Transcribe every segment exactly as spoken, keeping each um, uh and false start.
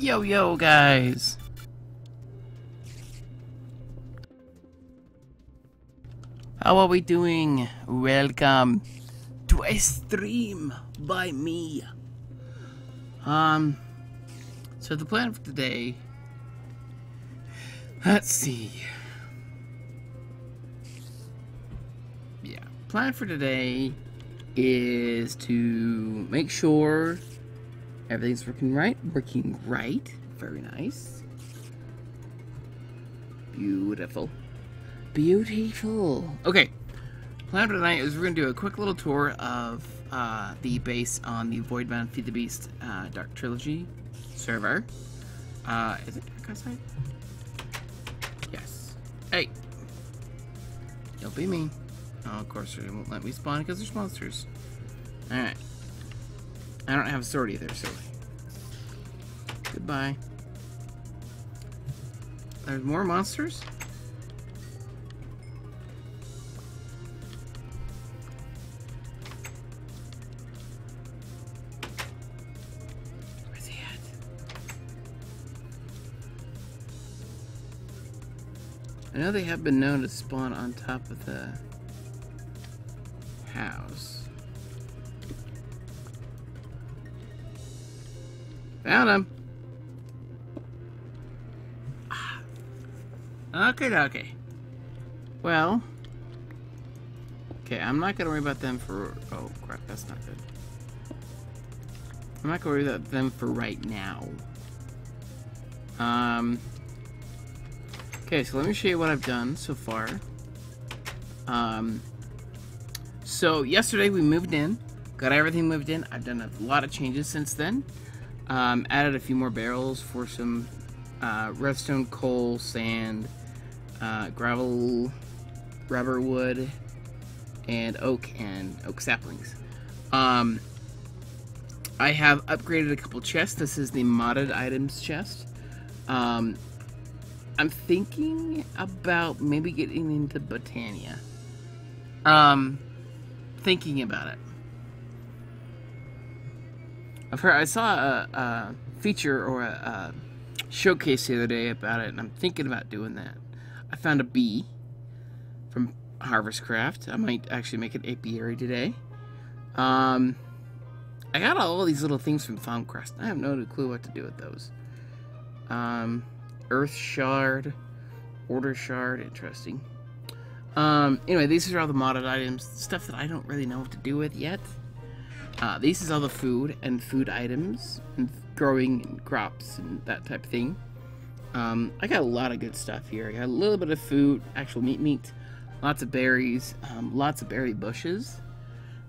Yo, yo, guys! How are we doing? Welcome to a stream by me. Um, so the plan for today, let's see. Yeah, plan for today is to make sure everything's working right. Working right. Very nice. Beautiful. Beautiful. Okay. Plan for tonight is we're going to do a quick little tour of uh, the base on the Voidbound Feed the Beast uh, Dark Trilogy server. Uh, is it dark outside? Yes. Hey. Don't be mean. Oh, of course they won't let me spawn because there's monsters. Alright. I don't have a sword either, so goodbye. There's more monsters? Where's he at? I know they have been known to spawn on top of the house. Found him. Okay, okay. Well. Okay, I'm not gonna worry about them for. Oh crap, that's not good. I'm not gonna worry about them for right now. Um. Okay, so let me show you what I've done so far. Um. So yesterday we moved in, got everything moved in. I've done a lot of changes since then. Um, added a few more barrels for some uh, redstone, coal, sand, uh, gravel, rubber wood, and oak and oak saplings. Um, I have upgraded a couple chests. This is the modded items chest. Um, I'm thinking about maybe getting into Botania. Um, thinking about it. I've heard, I saw a, a feature or a, a showcase the other day about it, and I'm thinking about doing that. I found a bee from Harvestcraft. I might actually make an apiary today. Um, I got all these little things from Foundcrest. I have no clue what to do with those. Um, Earth Shard, Order Shard, interesting. Um, anyway, these are all the modded items, stuff that I don't really know what to do with yet. Uh, this is all the food and food items and growing and crops and that type of thing. Um, I got a lot of good stuff here. I got a little bit of food, actual meat meat, lots of berries, um, lots of berry bushes.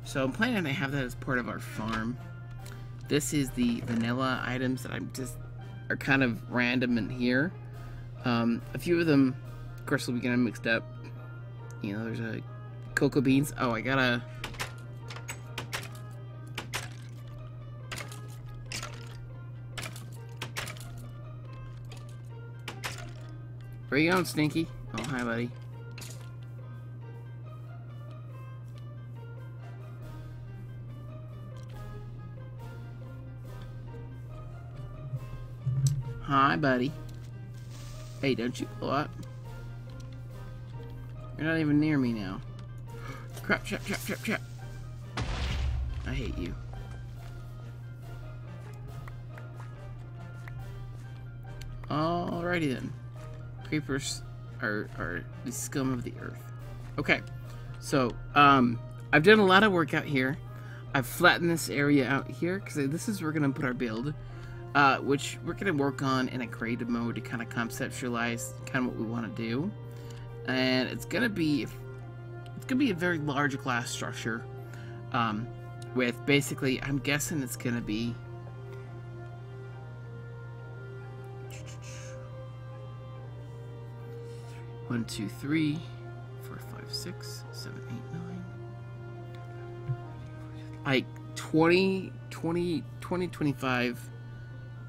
So I'm planning to have that as part of our farm. This is the vanilla items that I'm just are kind of random in here. Um, a few of them, of course, will be kind of mixed up. You know, there's a cocoa beans. Oh, I got a. Where you going, Stinky? Oh, hi, buddy. Hi, buddy. Hey, don't you pull up. You're not even near me now. Crap, crap, crap, crap, crap. I hate you. Alrighty then. Creepers are, are the scum of the earth. Okay, so um, I've done a lot of work out here. I've flattened this area out here because this is where we're going to put our build, uh, which we're going to work on in a creative mode to kind of conceptualize kind of what we want to do. And it's going to be it's going to be a very large glass structure um, with basically, I'm guessing it's going to be One, two, three, four, five, six, seven, eight, nine, like twenty, twenty, twenty, twenty-five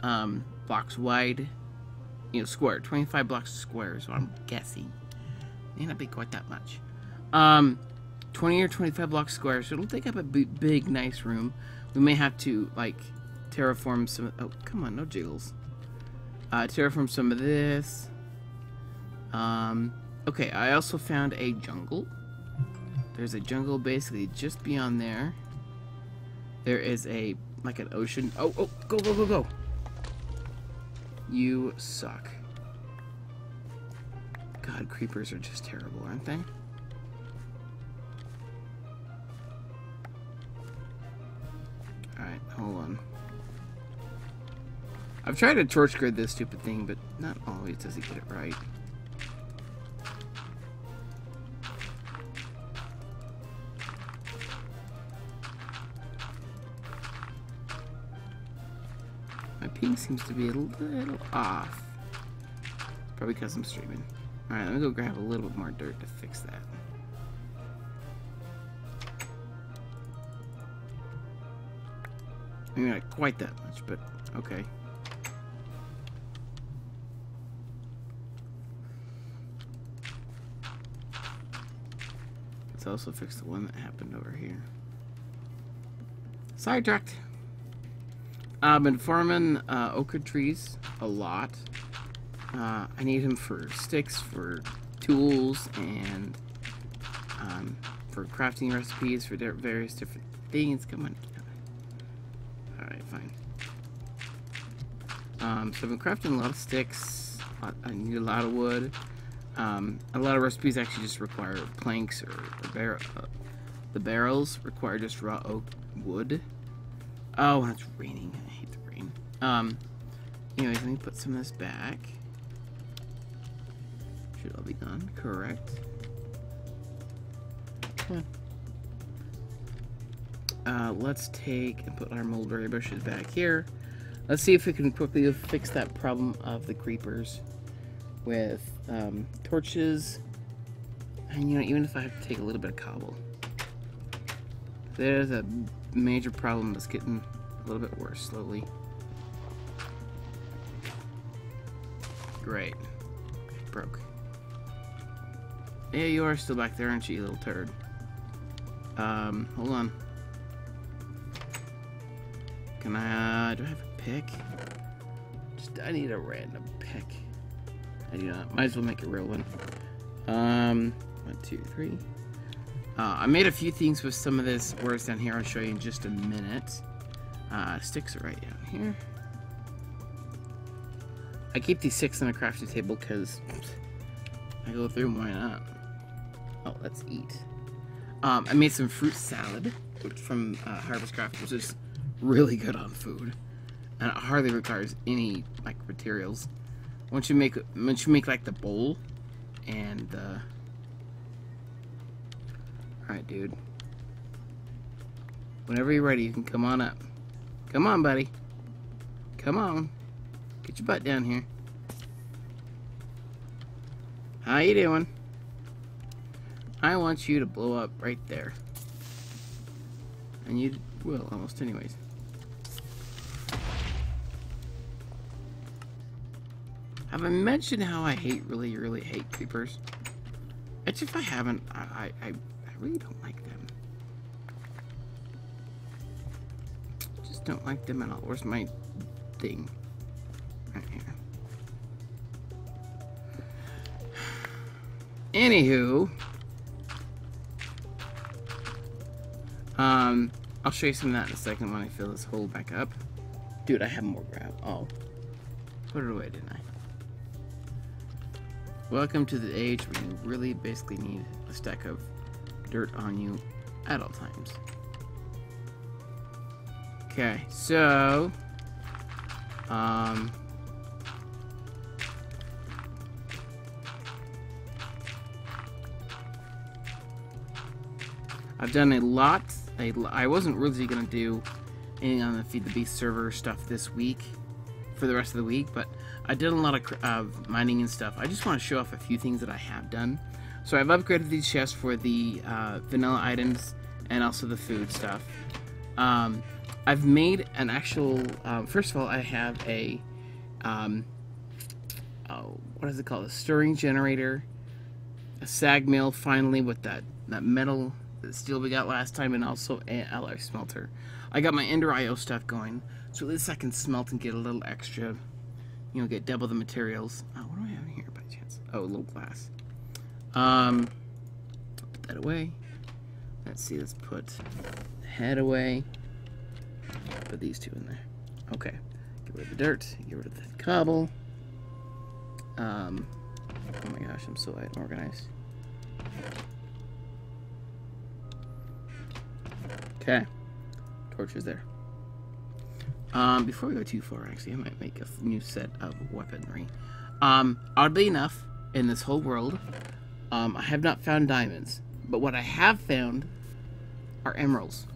um, blocks wide, you know, square, twenty-five blocks square is what I'm guessing. May not be quite that much. Um, twenty or twenty-five blocks square, so it'll take up a big, nice room. We may have to, like, terraform some, oh, come on, no jiggles. uh, tear from some of this. Um, okay, I also found a jungle. There's a jungle basically just beyond there. There is a, like an ocean. Oh, oh, go, go, go, go. You suck. God, creepers are just terrible, aren't they? Alright, hold on. I've tried to torch grid this stupid thing, but not always does he get it right. My ping seems to be a little off. Probably because I'm streaming. Alright, let me go grab a little bit more dirt to fix that. Maybe not quite that much, but okay. Let's also fix the one that happened over here. Sidetracked. I've been farming uh, oak trees a lot. Uh, I need them for sticks, for tools, and um, for crafting recipes, for various different things. Come on. Alright, fine. Um, so I've been crafting a lot of sticks. A lot, I need a lot of wood. Um, a lot of recipes actually just require planks or, or bar uh, the barrels require just raw oak wood. Oh, and it's raining. I hate the rain. Um, anyways, let me put some of this back. Should all be gone. Correct. Yeah. Uh, let's take and put our mulberry bushes back here. Let's see if we can quickly fix that problem of the creepers with um, torches. And you know, even if I have to take a little bit of cobble, there's a major problem that's getting a little bit worse slowly. Great. It broke. Yeah, you are still back there, aren't you, you little turd? Um, hold on. Can I, uh, do I have a pick? Just, I need a random pick. I do not. Might as well make a real one. Um, one, two, three. Uh, I made a few things with some of this words down here. I'll show you in just a minute. Uh, sticks are right down here. I keep these sticks on a crafting table because I go through them, why not? Oh, let's eat. Um, I made some fruit salad from uh, Harvestcraft, which is really good on food, and it hardly requires any like materials. Once you make, once you make like the bowl, and uh, all right, dude. Whenever you're ready, you can come on up. Come on, buddy. Come on. Get your butt down here. How you doing? I want you to blow up right there, and you will almost, anyways. Have I mentioned how I hate, really, really hate creepers? It's if I haven't, I, I, I really don't like them. Just don't like them at all. Where's my thing? Right here. Anywho, um, I'll show you some of that in a second when I fill this hole back up. Dude, I have more grab. Oh, put it away, didn't I? Welcome to the age where you really basically need a stack of dirt on you at all times. Okay, so um I've done a lot. I, I wasn't really gonna do anything on the Feed the Beast server stuff this week for the rest of the week, but I did a lot of uh, mining and stuff. I just want to show off a few things that I have done. So I've upgraded these chests for the uh, vanilla items and also the food stuff. Um, I've made an actual, um, first of all, I have a, um, oh, what is it called? A stirring generator, a sag mill, finally, with that, that metal, that steel we got last time, and also an alloy smelter. I got my Ender I O stuff going, so at least I can smelt and get a little extra you'll get double the materials. Oh, what do I have in here by chance? Oh, a little glass. Um, put that away. Let's see, let's put the head away. Put these two in there. Okay. Get rid of the dirt. Get rid of the cobble. Um, oh my gosh, I'm so unorganized. Okay. Torches there. Um, before we go too far, actually, I might make a new set of weaponry. Um, oddly enough, in this whole world, um, I have not found diamonds. But what I have found are emeralds.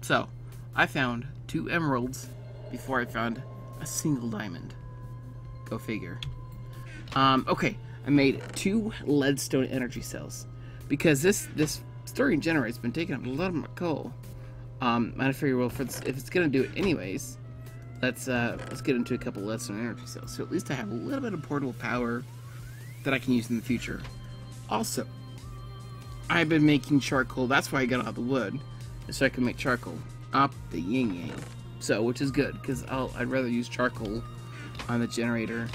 So, I found two emeralds before I found a single diamond. Go figure. Um, okay, I made two leadstone energy cells. Because this, this stirring generator's been taking up a lot of my coal. Um, and I figure, well, for this, if it's gonna do it anyways, let's uh, let's get into a couple leadstone energy cells. So at least I have a little bit of portable power that I can use in the future. Also, I've been making charcoal. That's why I got all the wood, is so I can make charcoal. Up the yin yang. So, which is good, because I'll I'd rather use charcoal on the generator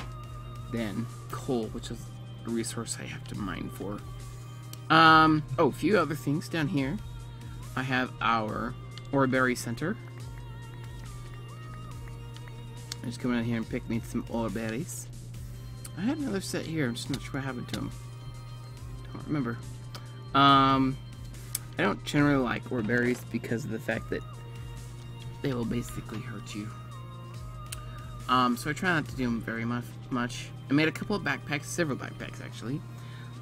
than coal, which is a resource I have to mine for. Um, oh, a few other things down here. I have our Oreberry Center. I'm just coming out here and pick me some Oreberries. I had another set here. I'm just not sure what happened to them. Don't remember. Um, I don't generally like Oreberries because of the fact that they will basically hurt you. Um, so I try not to do them very much. Much. I made a couple of backpacks, several backpacks actually.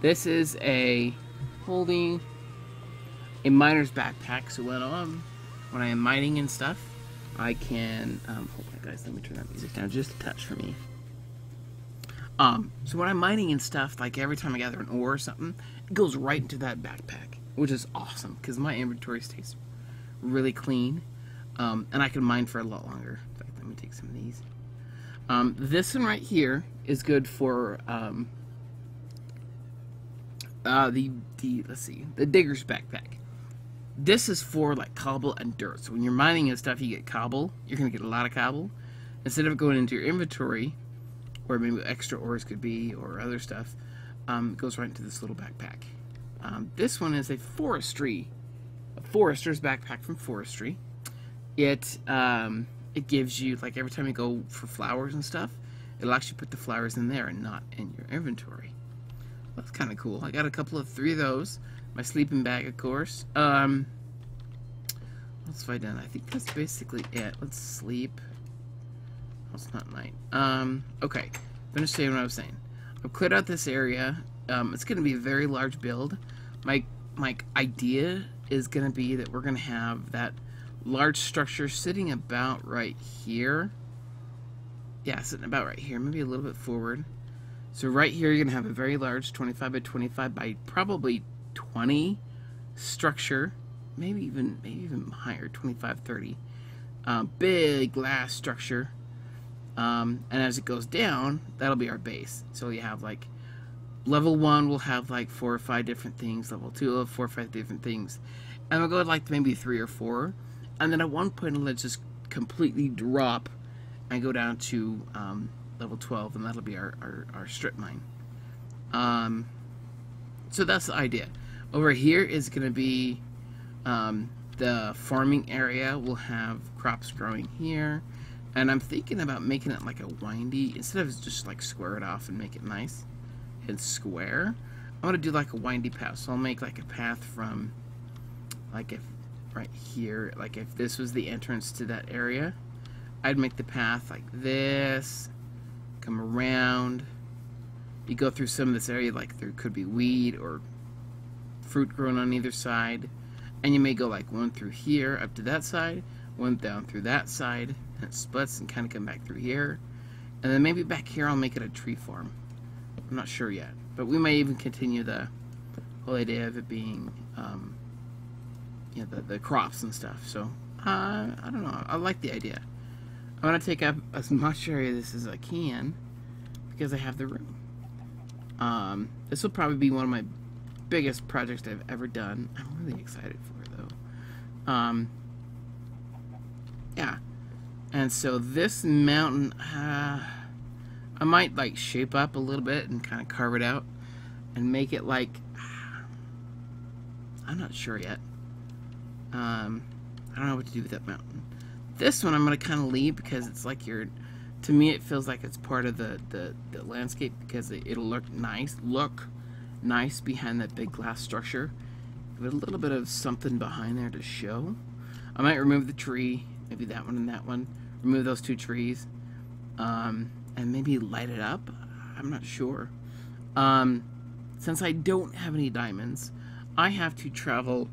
This is a holding a miner's backpack, so when I'm when I am mining and stuff, I can um, hold on, guys. Let me turn that music down just a touch for me. Um, so when I'm mining and stuff, like every time I gather an ore or something, it goes right into that backpack, which is awesome because my inventory stays really clean, um, and I can mine for a lot longer. In fact, let me take some of these. Um, this one right here is good for um, uh, the the let's see the digger's backpack. This is for like cobble and dirt. So when you're mining and stuff, you get cobble. You're gonna get a lot of cobble. Instead of going into your inventory, or maybe extra ores could be, or other stuff, um, it goes right into this little backpack. Um, this one is a forestry, a forester's backpack from Forestry. It um, it gives you, like every time you go for flowers and stuff, it'll actually put the flowers in there and not in your inventory. That's kind of cool. I got a couple of three of those. My sleeping bag, of course. Um, what else have I done? I think that's basically it. Let's sleep. Oh, it's not night. Um, okay. Finish saying what I was saying. I've cleared out this area. Um, it's going to be a very large build. My, my idea is going to be that we're going to have that large structure sitting about right here. Yeah, sitting about right here. Maybe a little bit forward. So right here, you're going to have a very large twenty-five by twenty-five by probably twenty structure, maybe even maybe even higher, twenty-five, thirty, um, big glass structure, um, and as it goes down, that'll be our base. So you have like level one will have like four or five different things, level two will have four or five different things, and we'll go to like maybe three or four, and then at one point let's just completely drop and go down to um, level twelve, and that'll be our, our, our strip mine. Um, So that's the idea. Over here is going to be um, the farming area. We'll have crops growing here. And I'm thinking about making it like a windy, instead of just like square it off and make it nice and square, I'm going to do like a windy path. So I'll make like a path from like if right here, like if this was the entrance to that area, I'd make the path like this, come around. You go through some of this area, like there could be weed or fruit growing on either side, and you may go like one through here up to that side, one down through that side, and it splits and kind of come back through here, and then maybe back here I'll make it a tree farm. I'm not sure yet, but we may even continue the whole idea of it being um, you know, the, the crops and stuff. So uh, I don't know, I like the idea. I'm going to take up as much area of this as I can because I have the room. Um, this will probably be one of my biggest projects I've ever done. I'm really excited for it, though. Um, yeah. And so this mountain, uh, I might like shape up a little bit and kind of carve it out and make it like, I'm not sure yet. Um, I don't know what to do with that mountain. This one I'm going to kind of leave because it's like your, to me it feels like it's part of the, the, the landscape because it, it'll look nice, look nice behind that big glass structure. With a little bit of something behind there to show. I might remove the tree, maybe that one and that one. Remove those two trees. Um, and maybe light it up. I'm not sure. Um, since I don't have any diamonds, I have to travel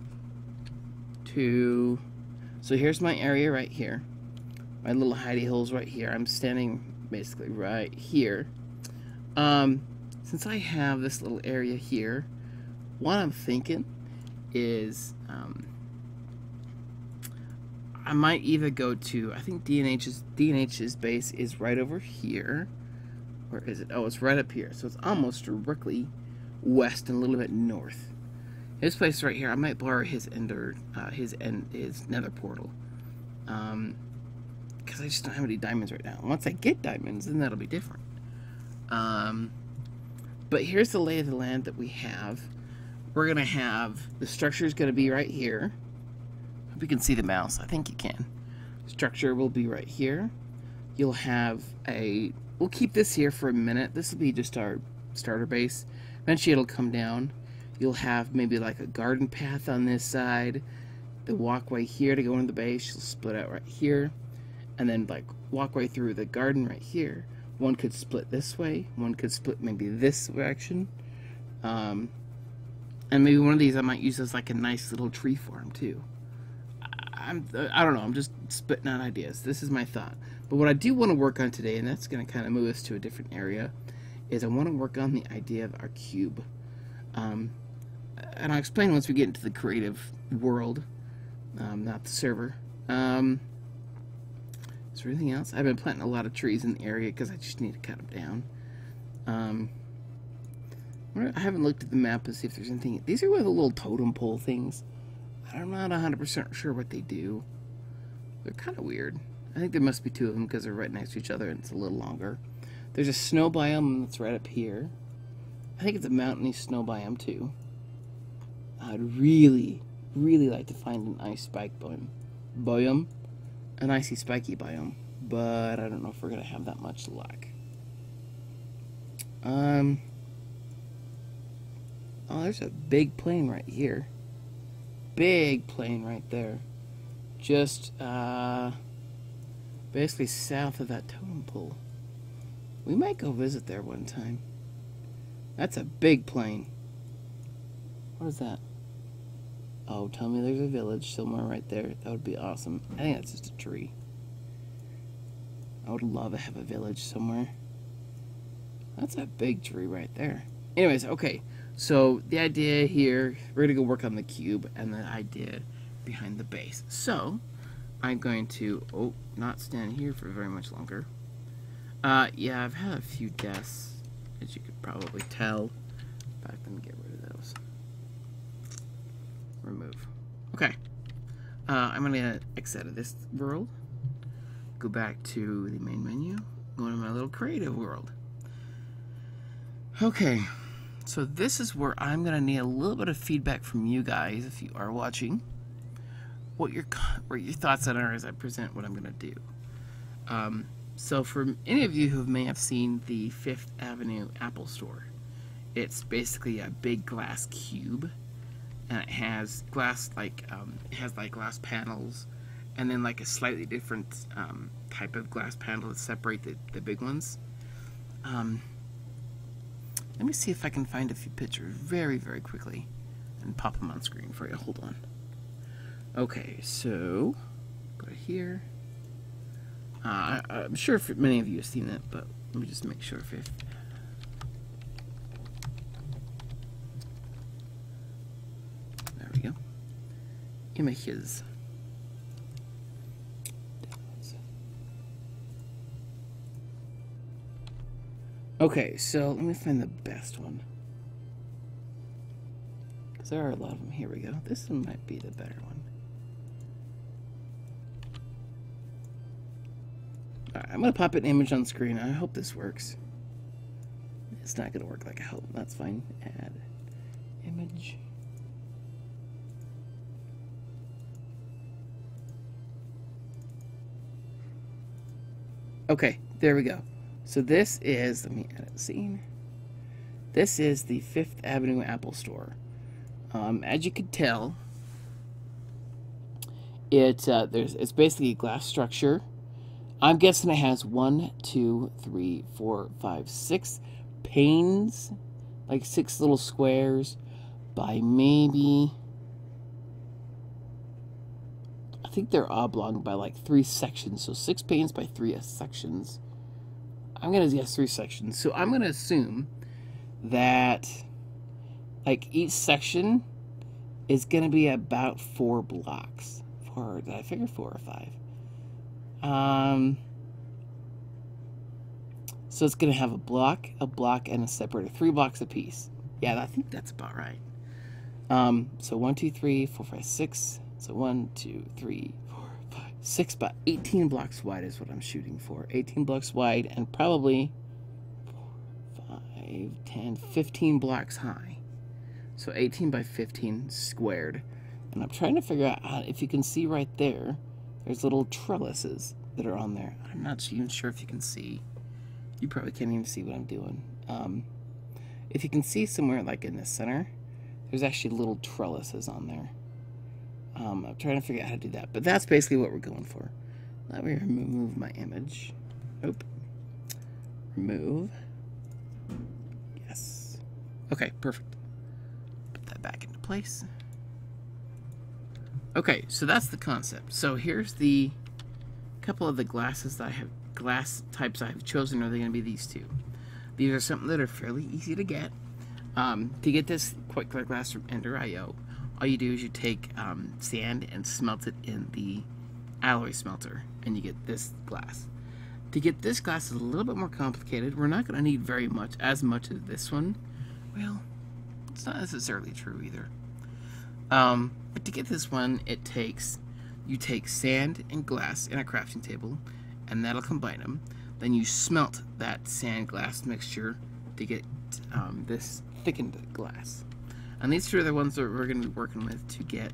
to... So here's my area right here. My little hidey hole's right here. I'm standing basically right here. Um, since I have this little area here, what I'm thinking is um, I might either go to, I think D N H's, D N H's base is right over here. Where is it? Oh, it's right up here. So it's almost directly west and a little bit north. This place right here, I might borrow his ender, uh, his end, his nether portal, because um, I just don't have any diamonds right now. Once I get diamonds, then that'll be different. Um, but here's the lay of the land that we have. We're gonna have the structure is gonna be right here. Hope you can see the mouse. I think you can. Structure will be right here. You'll have a. We'll keep this here for a minute. This will be just our starter base. Eventually, it'll come down. You'll have maybe like a garden path on this side, the walkway here to go into the base, you'll split out right here, and then like walkway through the garden right here. One could split this way, one could split maybe this direction, um, and maybe one of these I might use as like a nice little tree farm too. I'm, I don't know, I'm just spitting out ideas. This is my thought. But what I do want to work on today, and that's going to kind of move us to a different area, is I want to work on the idea of our cube. Um, And I'll explain once we get into the creative world, um, not the server. Um, is there anything else? I've been planting a lot of trees in the area because I just need to cut them down. Um, I haven't looked at the map to see if there's anything. These are with the little totem pole things. I'm not one hundred percent sure what they do. They're kind of weird. I think there must be two of them because they're right next to each other and it's a little longer. There's a snow biome that's right up here. I think it's a mountainy snow biome too. I'd really, really like to find an ice spike biome, biome, an icy spiky biome, but I don't know if we're gonna have that much luck. Um, oh, there's a big plane right here, big plane right there, just uh, basically south of that totem pole. We might go visit there one time. That's a big plane. What is that? Oh, tell me there's a village somewhere right there. That would be awesome. I think that's just a tree. I would love to have a village somewhere. That's a big tree right there. Anyways, okay. So, the idea here, we're going to go work on the cube and the idea behind the base. So, I'm going to, oh, not stand here for very much longer. Uh, yeah, I've had a few deaths, as you could probably tell. In fact, let me get rid of those. Remove. Okay. Uh, I'm going to exit out of this world. Go back to the main menu. Go to my little creative world. Okay. So this is where I'm going to need a little bit of feedback from you guys if you are watching. What your, what your thoughts on are as I present what I'm going to do. Um, so for any of you who may have seen the Fifth Avenue Apple Store, it's basically a big glass cube. And it has glass, like um, it has like glass panels, and then like a slightly different um, type of glass panel that separate the, the big ones. Um, let me see if I can find a few pictures very, very quickly, and pop them on screen for you. Hold on. Okay, so go to here. Uh, I, I'm sure for many of you have seen that, but let me just make sure if. If images. Okay, so let me find the best one. Because there are a lot of them. Here we go. This one might be the better one. Alright, I'm going to pop an image on screen. I hope this works. it's not going to work like I hope. That's fine. Add image. Okay, there we go. So this is, let me edit scene. This is the Fifth Avenue Apple Store. Um, as you could tell, it, uh, there's, it's basically a glass structure. I'm guessing it has one, two, three, four, five, six panes, like six little squares by maybe, I think they're oblong by like three sections. So six panes by three sections. I'm going to guess three sections. So I'm going to assume that like each section is going to be about four blocks. Four, did I figure four or five? Um, so it's going to have a block, a block, and a separator. Three blocks apiece. Yeah, I think that's about right. Um, so one, two, three, four, five, six. So one, two, three, four, five, six, about eighteen blocks wide is what I'm shooting for. eighteen blocks wide and probably four, five, ten, fifteen blocks high. So eighteen by fifteen squared. And I'm trying to figure out how, if you can see right there, there's little trellises that are on there. I'm not even sure if you can see. You probably can't even see what I'm doing. Um, if you can see somewhere like in the center, there's actually little trellises on there. Um, I'm trying to figure out how to do that. But that's basically what we're going for. Let me remove my image. Oop. Remove. Yes. Okay, perfect. Put that back into place. Okay, so that's the concept. So here's the couple of the glasses that I have, glass types I have chosen. Are they going to be these two? These are something that are fairly easy to get. Um, to get this quite clear glass from Ender I O, all you do is you take um, sand and smelt it in the alloy smelter, and you get this glass. To get this glass is a little bit more complicated. We're not going to need very much, as much as this one. Well, it's not necessarily true either. Um, but to get this one, it takes, you take sand and glass in a crafting table, and that'll combine them. Then you smelt that sand glass mixture to get um, this thickened glass. And these two are the ones that we're going to be working with to get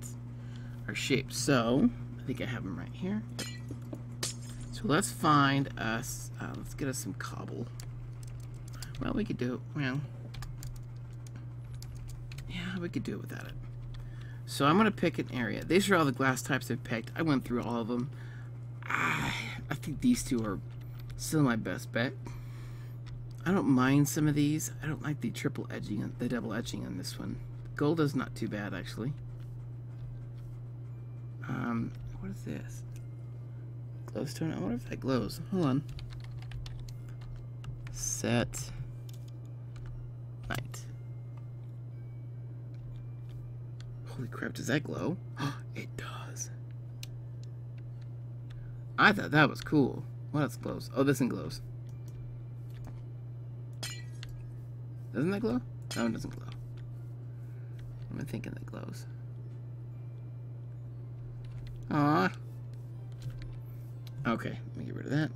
our shape. So, I think I have them right here. So let's find us, uh, let's get us some cobble. Well, we could do it, well, yeah, we could do it without it. So I'm going to pick an area. These are all the glass types I've picked. I went through all of them. I, I think these two are still my best bet. I don't mind some of these. I don't like the triple edging, the double edging on this one. Gold is not too bad, actually. Um, what is this? Glowstone? I wonder if that glows. Hold on. Set. Light. Holy crap, does that glow? It does. I thought that was cool. What else glows? Oh, this one glows. Doesn't that glow? That one doesn't glow. I'm thinking that glows. Aww. Okay, let me get rid of that.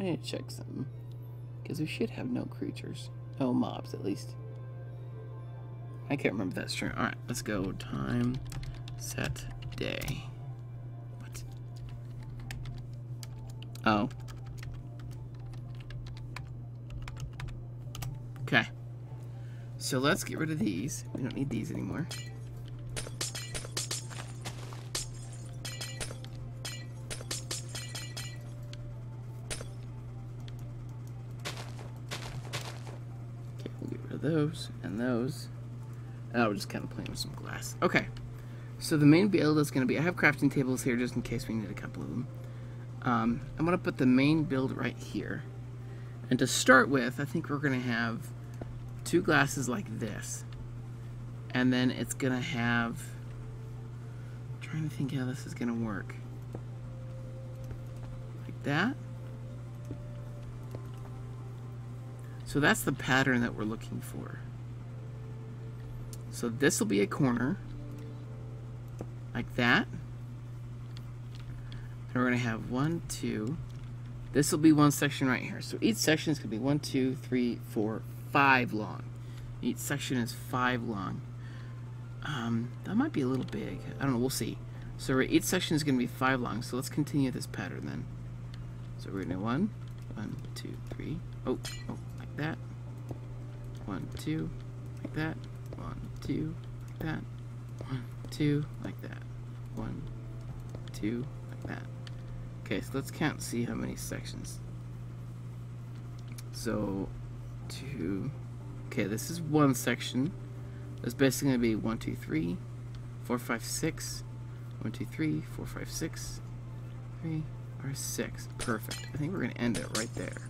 I need to check something. Because we should have no creatures. Oh, mobs at least. I can't remember that string. Alright, let's go. Time, set, day. What? Oh. Okay. So let's get rid of these. We don't need these anymore. Okay, we'll get rid of those and those. I was just kind of playing with some glass. Okay, so the main build is going to be, I have crafting tables here just in case we need a couple of them. Um, I'm going to put the main build right here. And to start with, I think we're going to have two glasses like this. And then it's going to have, I'm trying to think how this is going to work. Like that. So that's the pattern that we're looking for. So this will be a corner, like that. And we're going to have one, two, This will be one section right here. So each section is going to be one, two, three, four, five long. Each section is five long. Um, that might be a little big. I don't know. We'll see. So each section is going to be five long. So let's continue this pattern then. So we're going to do one, one, two, three. Oh, oh, like that. One, two, like that. One, two, like that. One, two, like that. One, two, like that. Okay, so let's count, see how many sections. So, two. Okay, this is one section. That's basically going to be one, two, three, four, five, six. One, two, three, four, five, six. Three, or six. Perfect. I think we're going to end it right there.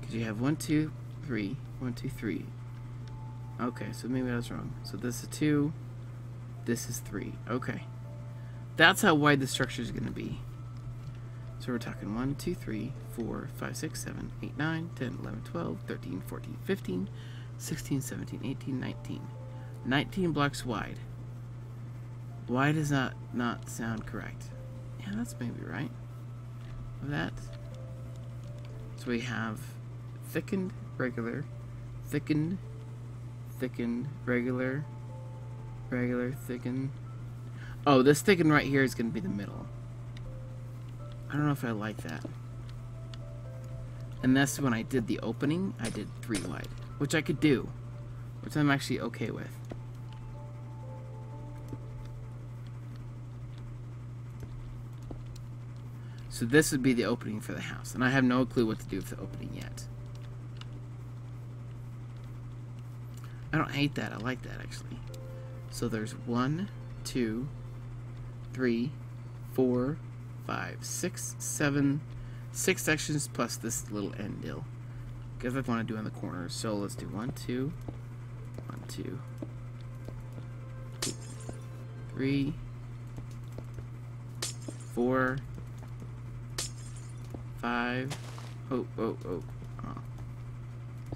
Because you have one, two, three, one, two, three. Okay, so maybe I was wrong. So this is two, this is three. Okay, that's how wide the structure is going to be. So we're talking one, two, three, four, five, six, seven, eight, nine, ten, eleven, twelve, thirteen, fourteen, fifteen, sixteen, seventeen, eighteen, nineteen. nineteen blocks wide. Why does that not sound correct? Yeah, that's maybe right. That. So we have thickened, regular, thickened, thickened, regular, regular, thickened. Oh, this thickened right here is going to be the middle. I don't know if I like that. And that's when I did the opening, I did three wide, which I could do, which I'm actually okay with. So this would be the opening for the house, and I have no clue what to do with the opening yet. I don't hate that. I like that, actually. So there's one, two, three, four, five, six, seven, six sections plus this little end deal. Because I want to do in the corners. So let's do one, two, one, two, three, four, five, oh, oh, oh, oh,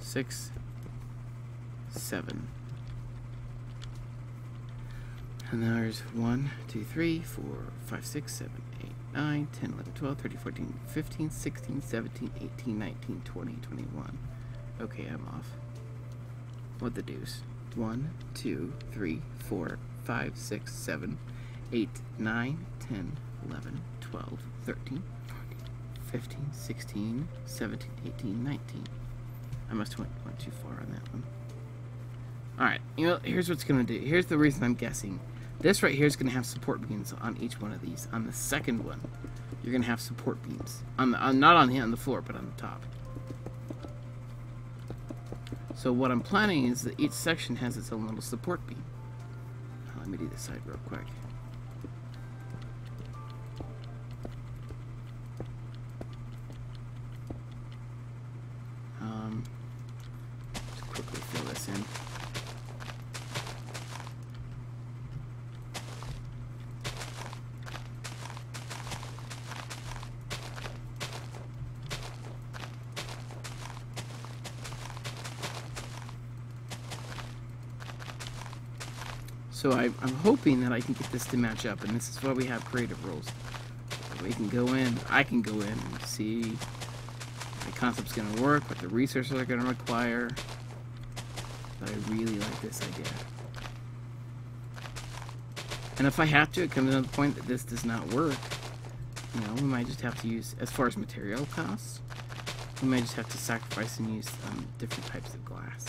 six, seven. And there's one, two, three, four, five, six, seven, eight, nine, ten, eleven, twelve, thirteen, fourteen, fifteen, sixteen, seventeen, eighteen, nineteen, twenty, twenty-one. Okay, I'm off. What the deuce? one, two, three, four, five, six, seven, eight, nine, ten, eleven, twelve, thirteen, fourteen, fifteen, sixteen, seventeen, eighteen, nineteen. I must have went, went too far on that one. Alright, you know, here's what's going to do. Here's the reason I'm guessing. This right here is going to have support beams on each one of these. On the second one, you're going to have support beams. On the, on, not on the, on the floor, but on the top. So what I'm planning is that each section has its own little support beam. Let me do this side real quick. Um, just quickly fill this in. So I, I'm hoping that I can get this to match up, and this is why we have creative rules. We can go in, I can go in and see if the concept's going to work, what the resources are going to require. But I really like this idea. And if I have to, it comes to the point that this does not work. You know, we might just have to use, as far as material costs, we might just have to sacrifice and use um, different types of glass.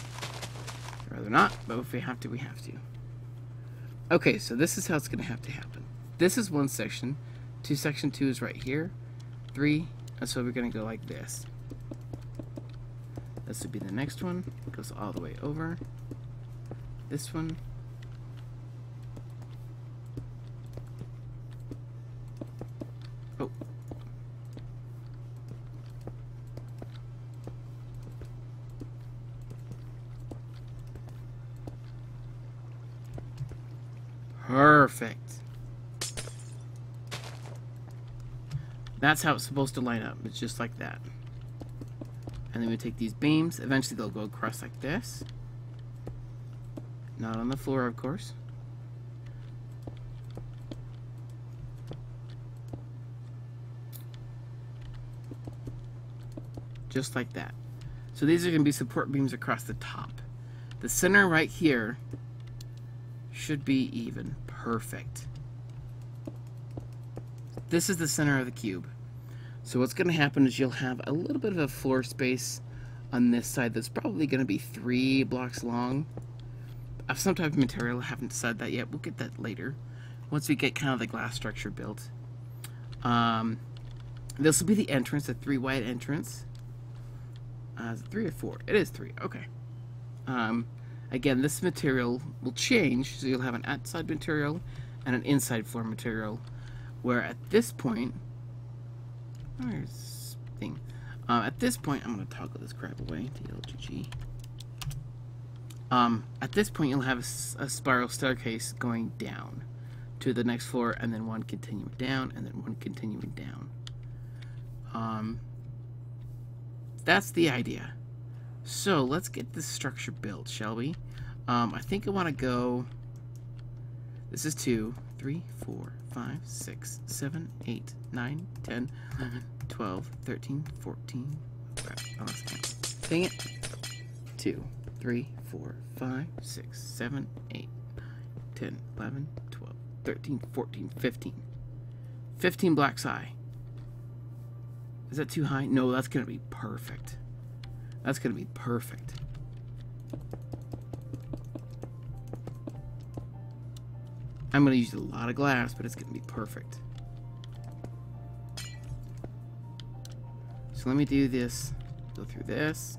I'd rather not, but if we have to, we have to. Okay, so this is how it's going to have to happen. This is one section. Two section two is right here. Three, and so we're going to go like this. This would be the next one. It goes all the way over. This one. Oh. Perfect. That's how it's supposed to line up. It's just like that. And then we take these beams. Eventually they'll go across like this. Not on the floor, of course. just like that. So these are going to be support beams across the top. The center right here should be even. Perfect. This is the center of the cube. So what's going to happen is you'll have a little bit of a floor space on this side that's probably going to be three blocks long. Of some type of material, I haven't decided that yet. We'll get that later, once we get kind of the glass structure built. Um, this will be the entrance, a three-wide entrance. Uh, is it three or four? It is three, okay. Um, again, this material will change, so you'll have an outside material and an inside floor material, where at this point, Where's thing? Uh, at this point, I'm going to toggle this crap away. T L G G. Um, at this point, you'll have a, a spiral staircase going down to the next floor, and then one continuing down, and then one continuing down. Um, that's the idea. So let's get this structure built, shall we? Um, I think I want to go. This is two. three, four, five, six, seven, eight, nine, ten, eleven, twelve, thirteen, fourteen. Crap, I lost count. Dang it. two, three, four, five, six, seven, eight, nine, ten, eleven, twelve, thirteen, fourteen, fifteen. fifteen blocks high. Is that too high? No, that's going to be perfect. That's going to be perfect. I'm going to use a lot of glass, but it's going to be perfect. So let me do this. Go through this.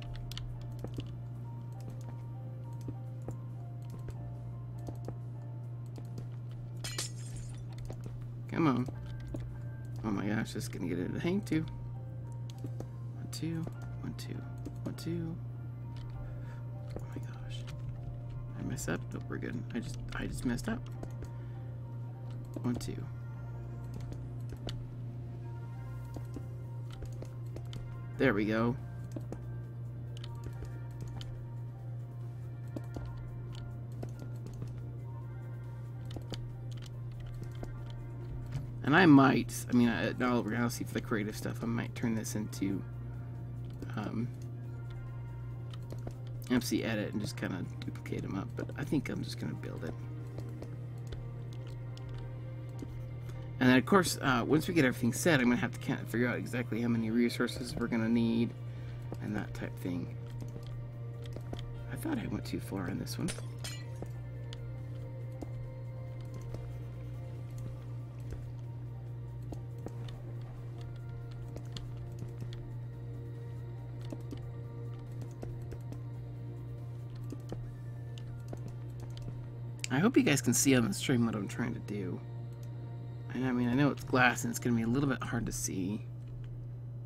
Come on. Oh my gosh, this is going to get it to hang to. One, two, one, two, one, two. Oh my gosh. I mess up? Nope, we're good. I just, I just messed up. One, two. There we go. And I might, I mean, I, now we're gonna see for the creative stuff, I might turn this into um, M C Edit and just kind of duplicate them up, but I think I'm just gonna build it. And then, of course, uh, once we get everything set, I'm going to have to kind of figure out exactly how many resources we're going to need and that type thing. I thought I went too far on this one. I hope you guys can see on the stream what I'm trying to do. And I mean, I know it's glass and it's going to be a little bit hard to see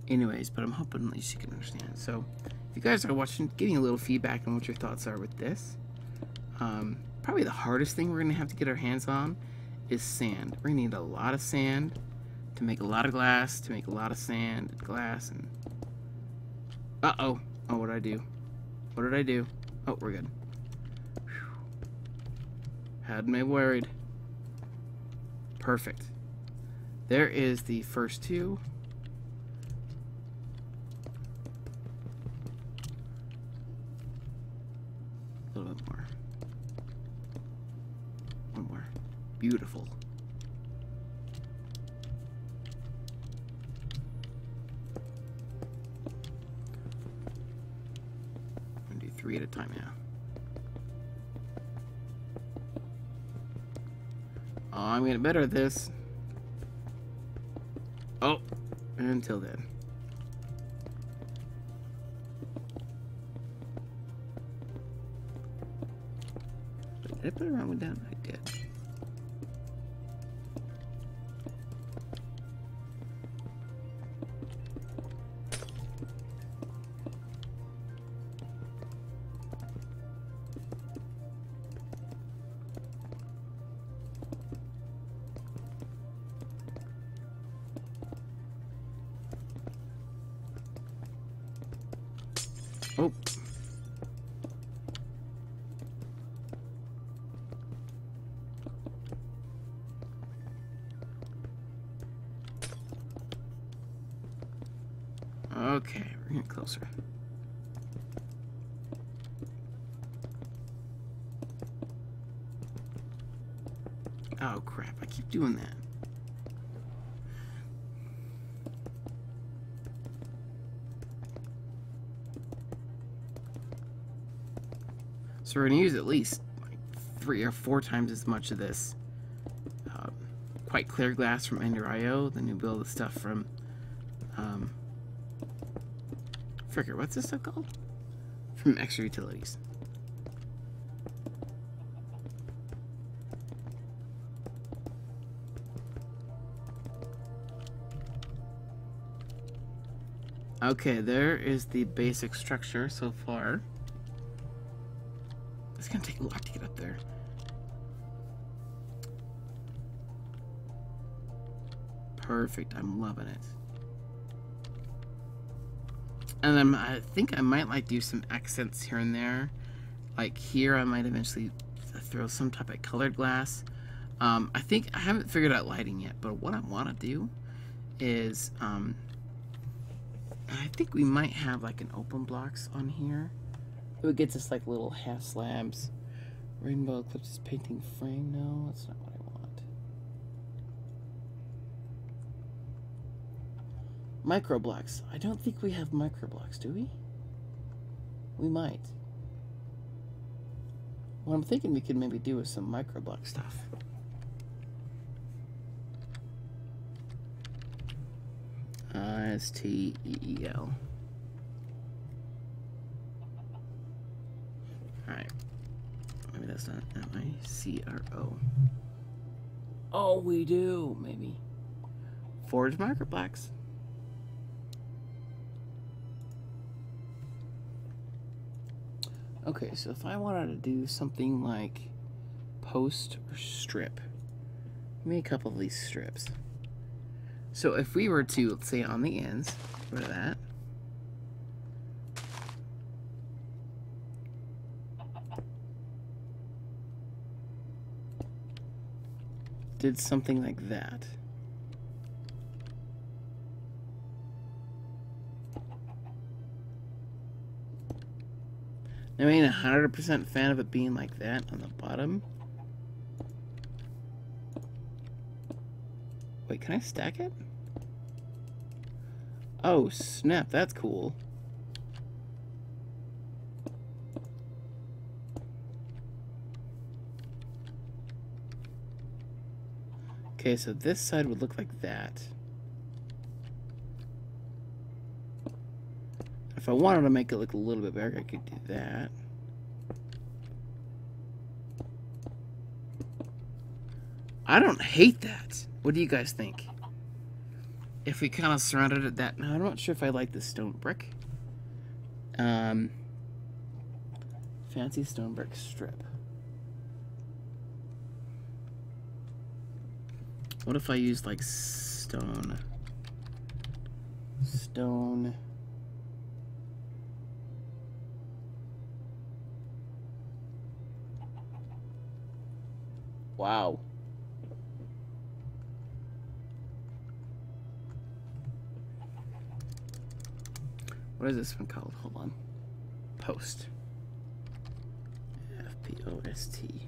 anyways, but I'm hoping at least you can understand. So if you guys are watching, getting a little feedback on what your thoughts are with this. Um, probably the hardest thing we're going to have to get our hands on is sand. We're going to need a lot of sand to make a lot of glass, to make a lot of sand and glass. And Uh-oh. Oh, what did I do? What did I do? Oh, we're good. Whew. Had me worried. Perfect. There is the first two. A little bit more. One more. Beautiful. I'm going to do three at a time now. Oh, I'm getting better at this. Oh, until then. Did I put a wrong one down? I did. Oh. Okay, we're going to close closer. Oh crap, I keep doing that. So we're gonna use at least like three or four times as much of this uh, quite clear glass from Ender I O, the new build of stuff from um, fricker, what's this stuff called? From Extra Utilities. Okay, there is the basic structure so far. It's gonna take a lot to get up there. Perfect, I'm loving it. And I'm, I think I might like do some accents here and there. Like here, I might eventually throw some type of colored glass. Um, I think, I haven't figured out lighting yet, but what I wanna do is, um, I think we might have like an open blocks on here. It would get us like little half slabs. Rainbow Eclipse is painting frame. No, that's not what I want. Micro blocks. I don't think we have micro blocks, do we? We might. What I'm thinking we could maybe do is some micro block stuff. I S T E E L. Alright, maybe that's not that way. C R O. Oh, we do, maybe. Forge microblocks. Okay, so if I wanted to do something like post or strip, give me a couple of these strips. So if we were to, let's say on the ends, get rid of that. Did something like that. I mean, one hundred percent fan of it being like that on the bottom. Wait, can I stack it? Oh, snap, that's cool. Okay, so this side would look like that. If I wanted to make it look a little bit better, I could do that. I don't hate that. What do you guys think? If we kind of surrounded it that... Now, I'm not sure if I like this stone brick. Um, fancy stone brick strip. What if I use like stone, stone, wow. What is this one called? Hold on. Post. F P O S T.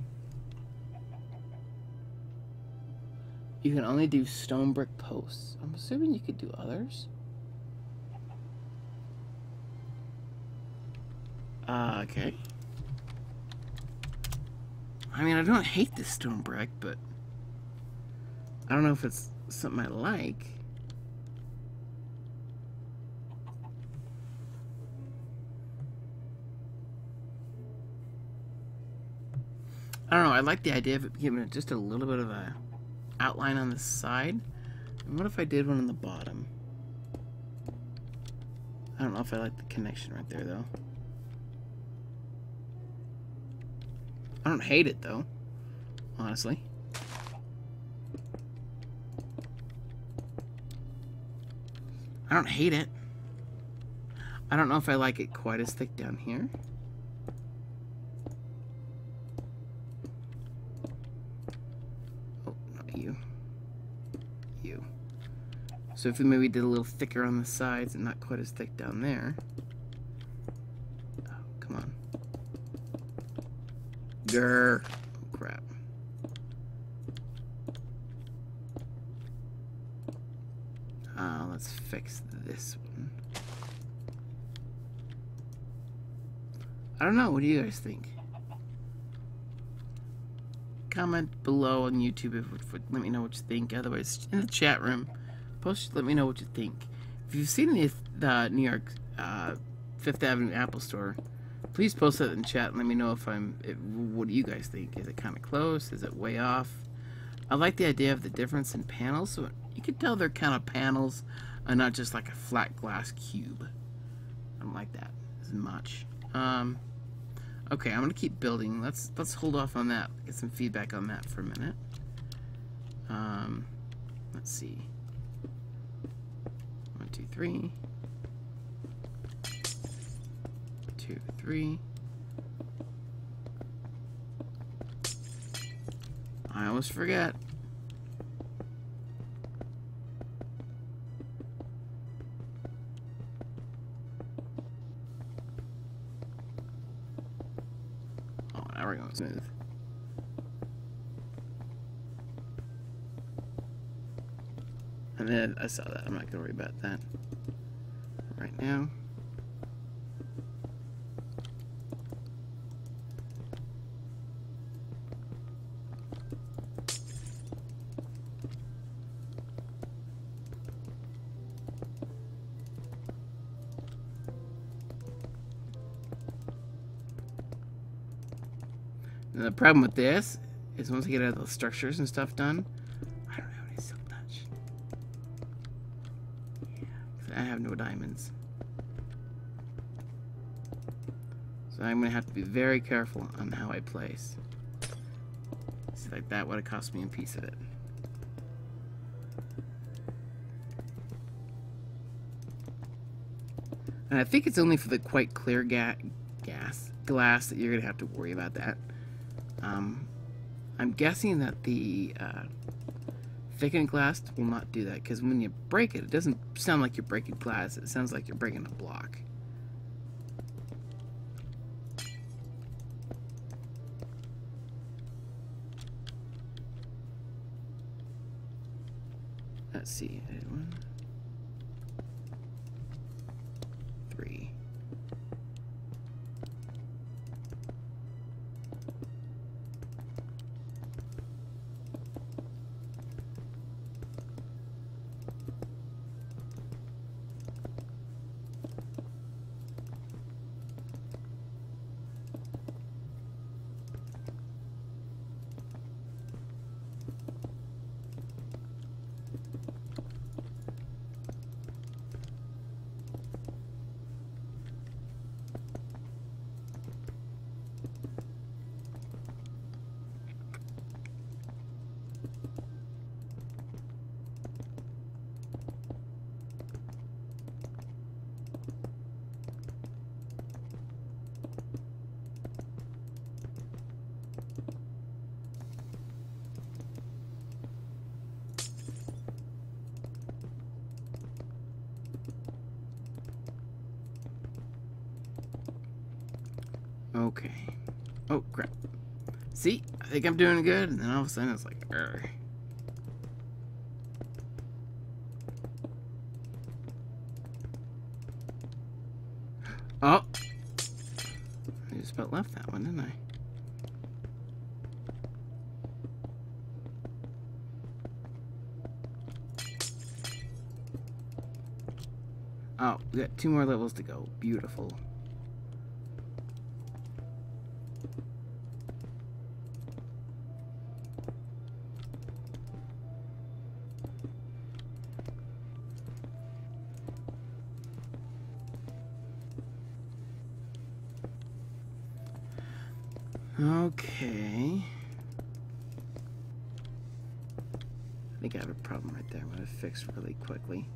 You can only do stone brick posts. I'm assuming you could do others. Uh, okay. I mean, I don't hate this stone brick, but I don't know if it's something I like. I don't know. I like the idea of it giving it just a little bit of a outline on the side. And what if I did one on the bottom? I don't know if I like the connection right there, though. I don't hate it, though, honestly. I don't hate it. I don't know if I like it quite as thick down here. So if we maybe did a little thicker on the sides and not quite as thick down there. Ender. Oh, crap. Uh, let's fix this one. I don't know. What do you guys think? Comment below on YouTube if, if, if let me know what you think. Otherwise, in the chat room, post. Let me know what you think. If you've seen the, the New York uh, Fifth Avenue Apple Store, please post that in the chat and let me know if I'm. If, what do you guys think? Is it kind of close? Is it way off? I like the idea of the difference in panels, so you can tell they're kind of panels and not just like a flat glass cube. I don't like that as much. Um, okay, I'm gonna keep building. Let's let's hold off on that. Get some feedback on that for a minute. Um, let's see. One, two, three. Two, three. I always forget. Oh, now we're going smooth. And then I saw that. I'm not going to worry about that right now. The problem with this is once I get all the structures and stuff done, I don't have any silk touch. Yeah, because I have no diamonds. So I'm going to have to be very careful on how I place. So like that would have cost me a piece of it. And I think it's only for the quite clear ga gas glass that you're going to have to worry about that. Um, I'm guessing that the uh, thickened glass will not do that, because when you break it, it doesn't sound like you're breaking glass, it sounds like you're breaking a block. Let's see, I did one, three. Okay. Oh, crap. See? I think I'm doing good, and then all of a sudden it's like, err. Oh! I just about left that one, didn't I? Oh, we got two more levels to go. Beautiful. Okay. I think I have a problem right there. I'm gonna fix really quickly.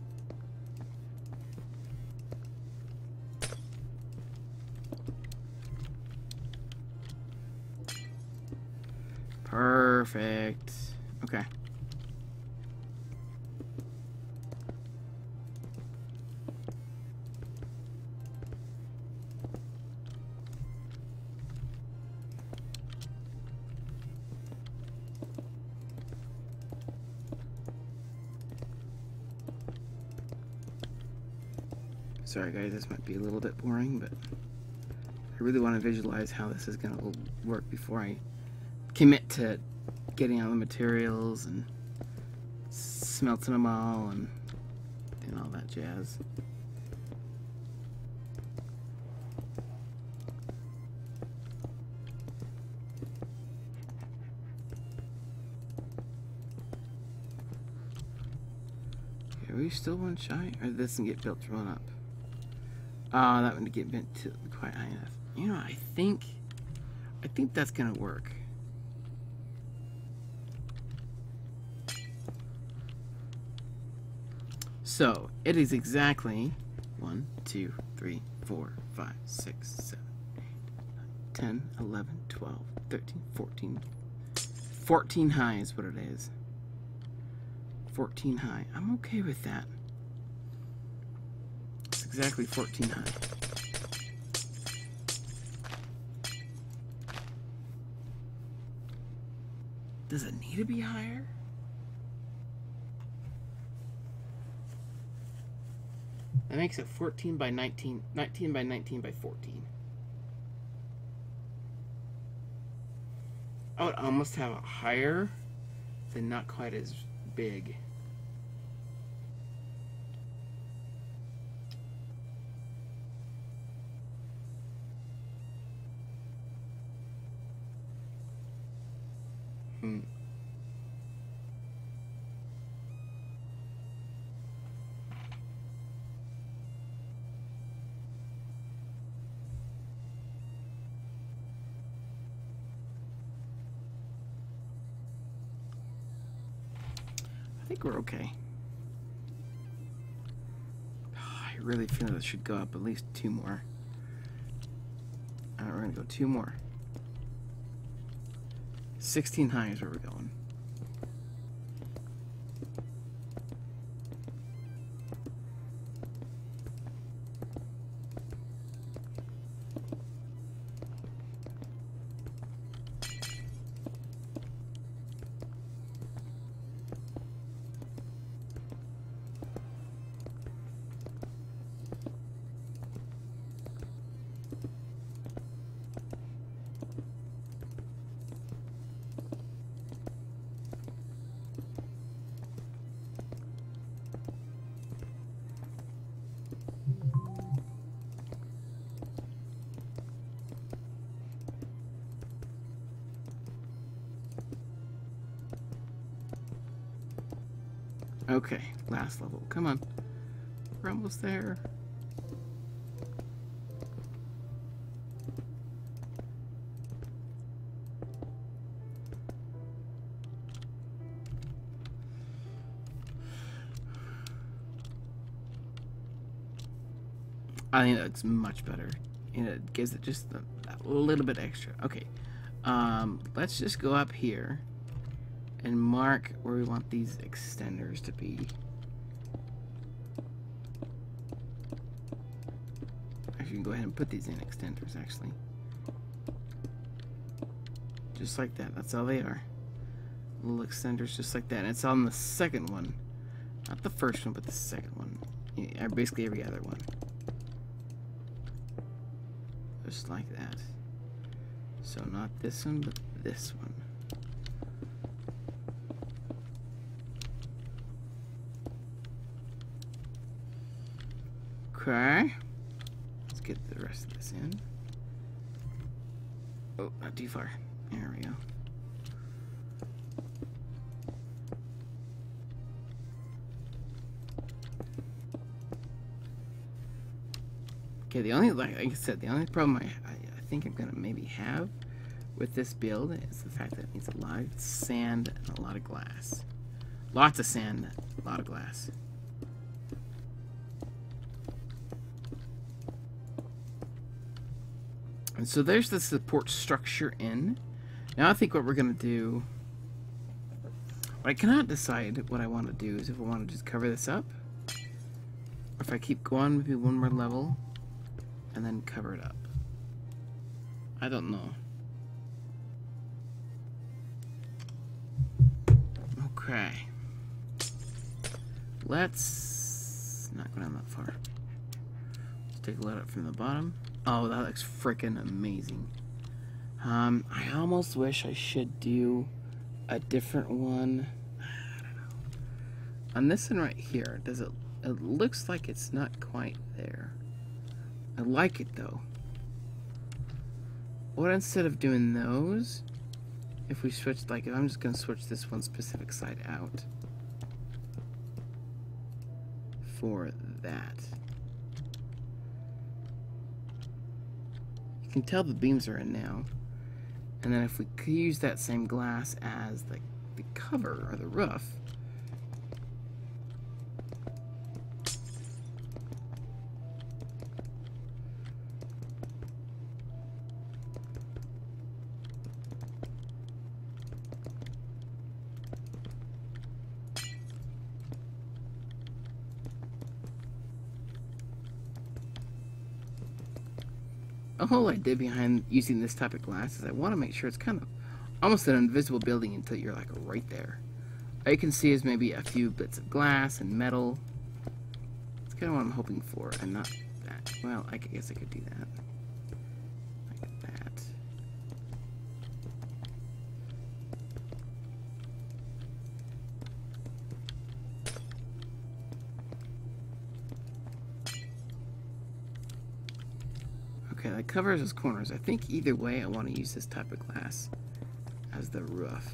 Perfect. Okay. Sorry guys, this might be a little bit boring, but I really want to visualize how this is going to work before I commit to getting all the materials and smelting them all and, and all that jazz. Are we still one shy? Or did this one get built drawn up? Ah, oh, that one to get bent to quite high enough. You know, I think, I think that's gonna work. So it is exactly one, two, three, four, five, six, seven, eight, nine, ten, eleven, twelve, thirteen, fourteen. Fourteen high is what it is. Fourteen high. I'm okay with that. It's exactly fourteen high. Does it need to be higher? That makes it fourteen by nineteen, nineteen by nineteen by fourteen. I would almost have it higher than not quite as big. Hmm. I think we're okay. Oh, I really feel this should go up at least two more. Alright, we're gonna go two more. sixteen high is where we're going. Okay, last level. Come on. We're almost there. I think that looks much better. And it gives it just a, a little bit extra. Okay. Um, let's just go up here and mark where we want these extenders to be. Actually, you can go ahead and put these in extenders, actually. Just like that. That's all they are. Little extenders just like that. And it's on the second one. Not the first one, but the second one. Yeah, basically every other one. Just like that. So not this one, but this one. Okay, let's get the rest of this in. Oh, not too far. There we go. Okay, the only, like I said, the only problem I, I, I think I'm gonna maybe have with this build is the fact that it needs a lot of sand and a lot of glass. Lots of sand, a lot of glass. And so there's the support structure in. Now I think what we're gonna do, what I cannot decide what I want to do is if I want to just cover this up, or if I keep going, maybe one more level, and then cover it up. I don't know. Okay. Let's not go down that far. take a look at it from the bottom. Oh, that looks freaking amazing. Um, I almost wish I should do a different one. I don't know. On this one right here, does it? It looks like it's not quite there. I like it though. What instead of doing those, if we switch, like, if I'm just gonna switch this one specific side out for that. You can tell the beams are in now. And then if we could use that same glass as the, the cover or the roof. The whole idea behind using this type of glass is I want to make sure it's kind of almost an invisible building until you're like right there. All you can see is maybe a few bits of glass and metal. That's kind of what I'm hoping for, and not that. Well, I guess I could do that. Like that. Okay, that covers those corners. I think either way I want to use this type of glass as the roof.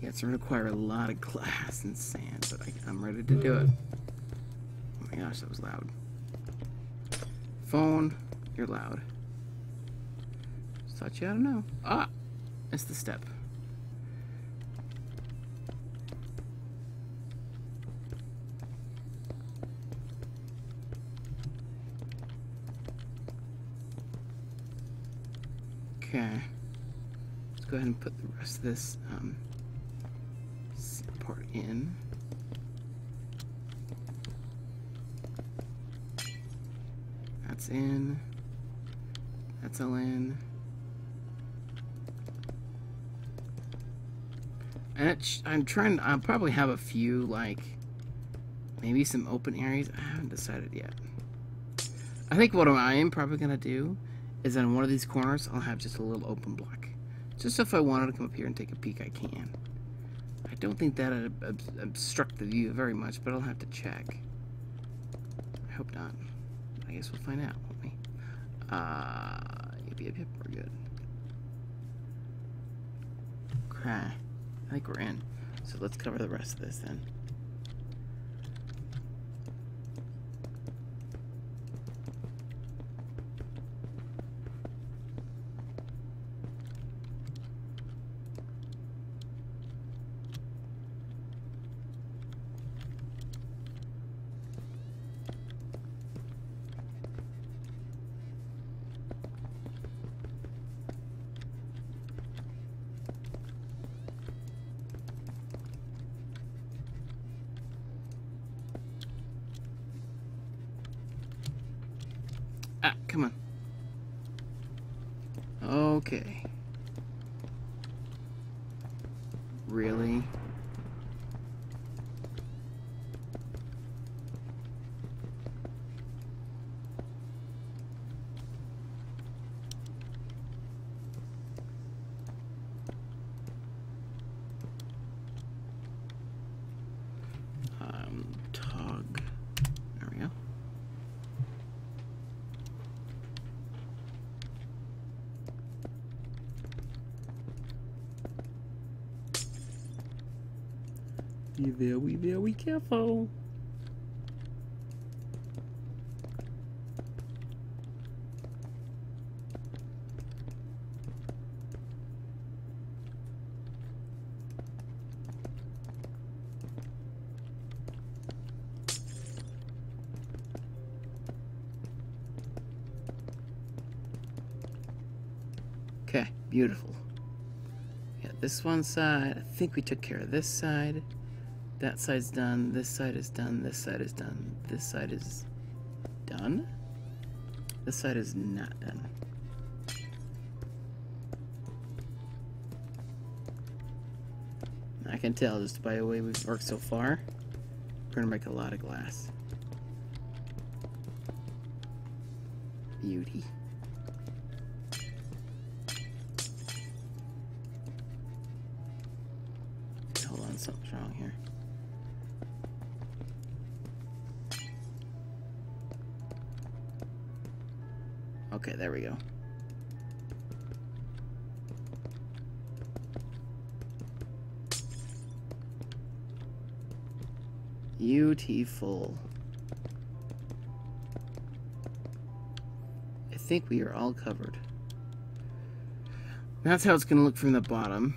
Yeah, it's going to require a lot of glass and sand, but I, I'm ready to do it. Oh my gosh, that was loud. Phone, you're loud. Thought you, I don't know. Ah! Missed the step. Okay. Let's go ahead and put the rest of this um, part in. That's in. That's all in. And it's, I'm trying, I'll probably have a few, like, maybe some open areas. I haven't decided yet. I think what I am probably going to do is on one of these corners, I'll have just a little open block. Just if I wanted to come up here and take a peek, I can. I don't think that would ob obstruct the view very much, but I'll have to check. I hope not. I guess we'll find out, won't we? Uh, yip, yip, yip, we're good. Okay. I think we're in. So let's cover the rest of this then. Come on. Okay. Really? Be there, we there, we careful. Okay, beautiful. Yeah, this one side, I think we took care of this side. That side's done, this side is done, this side is done, this side is done? This side is not done. I can tell just by the way we've worked so far. We're gonna make a lot of glass. Beauty. Hold on, something's wrong here. Okay, there we go. Beautiful. I think we are all covered. That's how it's going to look from the bottom.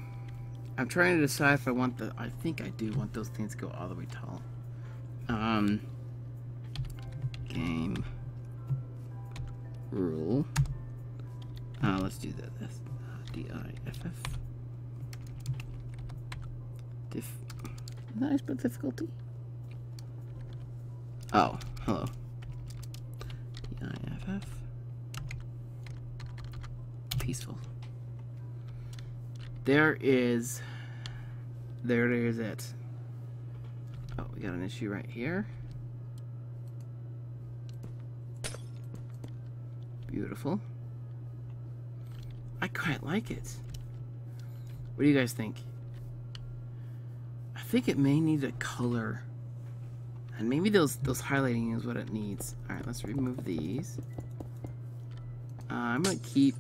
I'm trying to decide if I want the... I think I do want those things to go all the way tall. Um, game rule. Uh, let's do that. That's D I F F. Diff... Nice, but difficulty. Oh, hello. D I F F. Peaceful. There is... There it is it. Oh, we got an issue right here. Beautiful. I quite like it. What do you guys think? I think it may need a color. And maybe those those highlighting is what it needs. All right, let's remove these. Uh, I'm gonna keep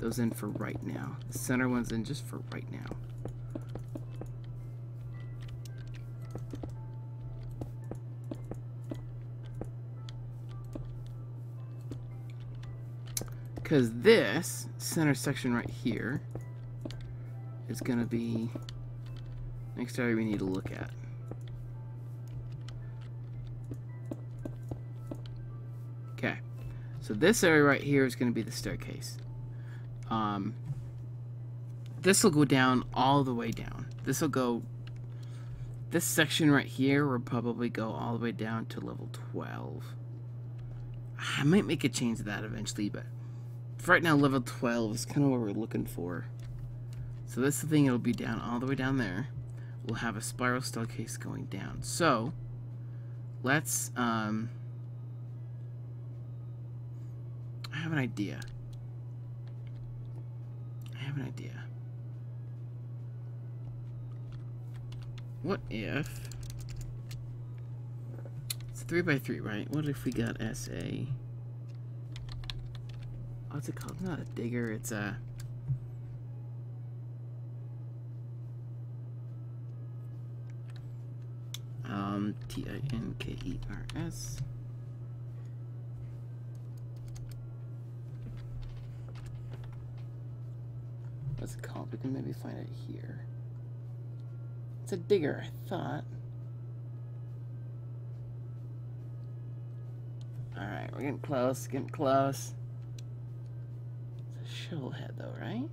those in for right now. The center one's in just for right now. Because this center section right here is gonna be next area we need to look at. So this area right here is going to be the staircase. Um, this will go down all the way down. This will go... This section right here will probably go all the way down to level twelve. I might make a change to that eventually, but... For right now, level twelve is kind of what we're looking for. So that's the thing. It'll be down all the way down there. We'll have a spiral staircase going down. So, let's... Um, I have an idea. I have an idea. What if... It's three by three, right? What if we got as a... What's it called? Not a digger, it's a... Um, T I N K E R S... What's it called? We can maybe find it here. It's a digger, I thought. Alright, we're getting close, getting close. It's a shovel head though, right?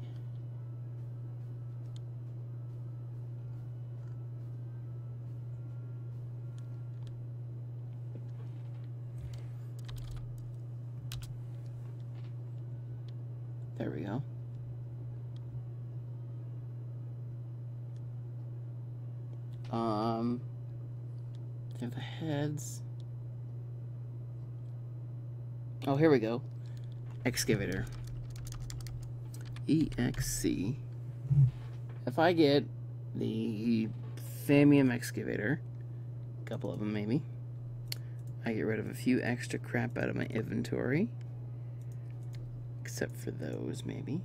There we go. Um, they have the heads. Oh, here we go. Excavator. E X C. If I get the Famium excavator, a couple of them maybe, I get rid of a few extra crap out of my inventory. Except for those, maybe.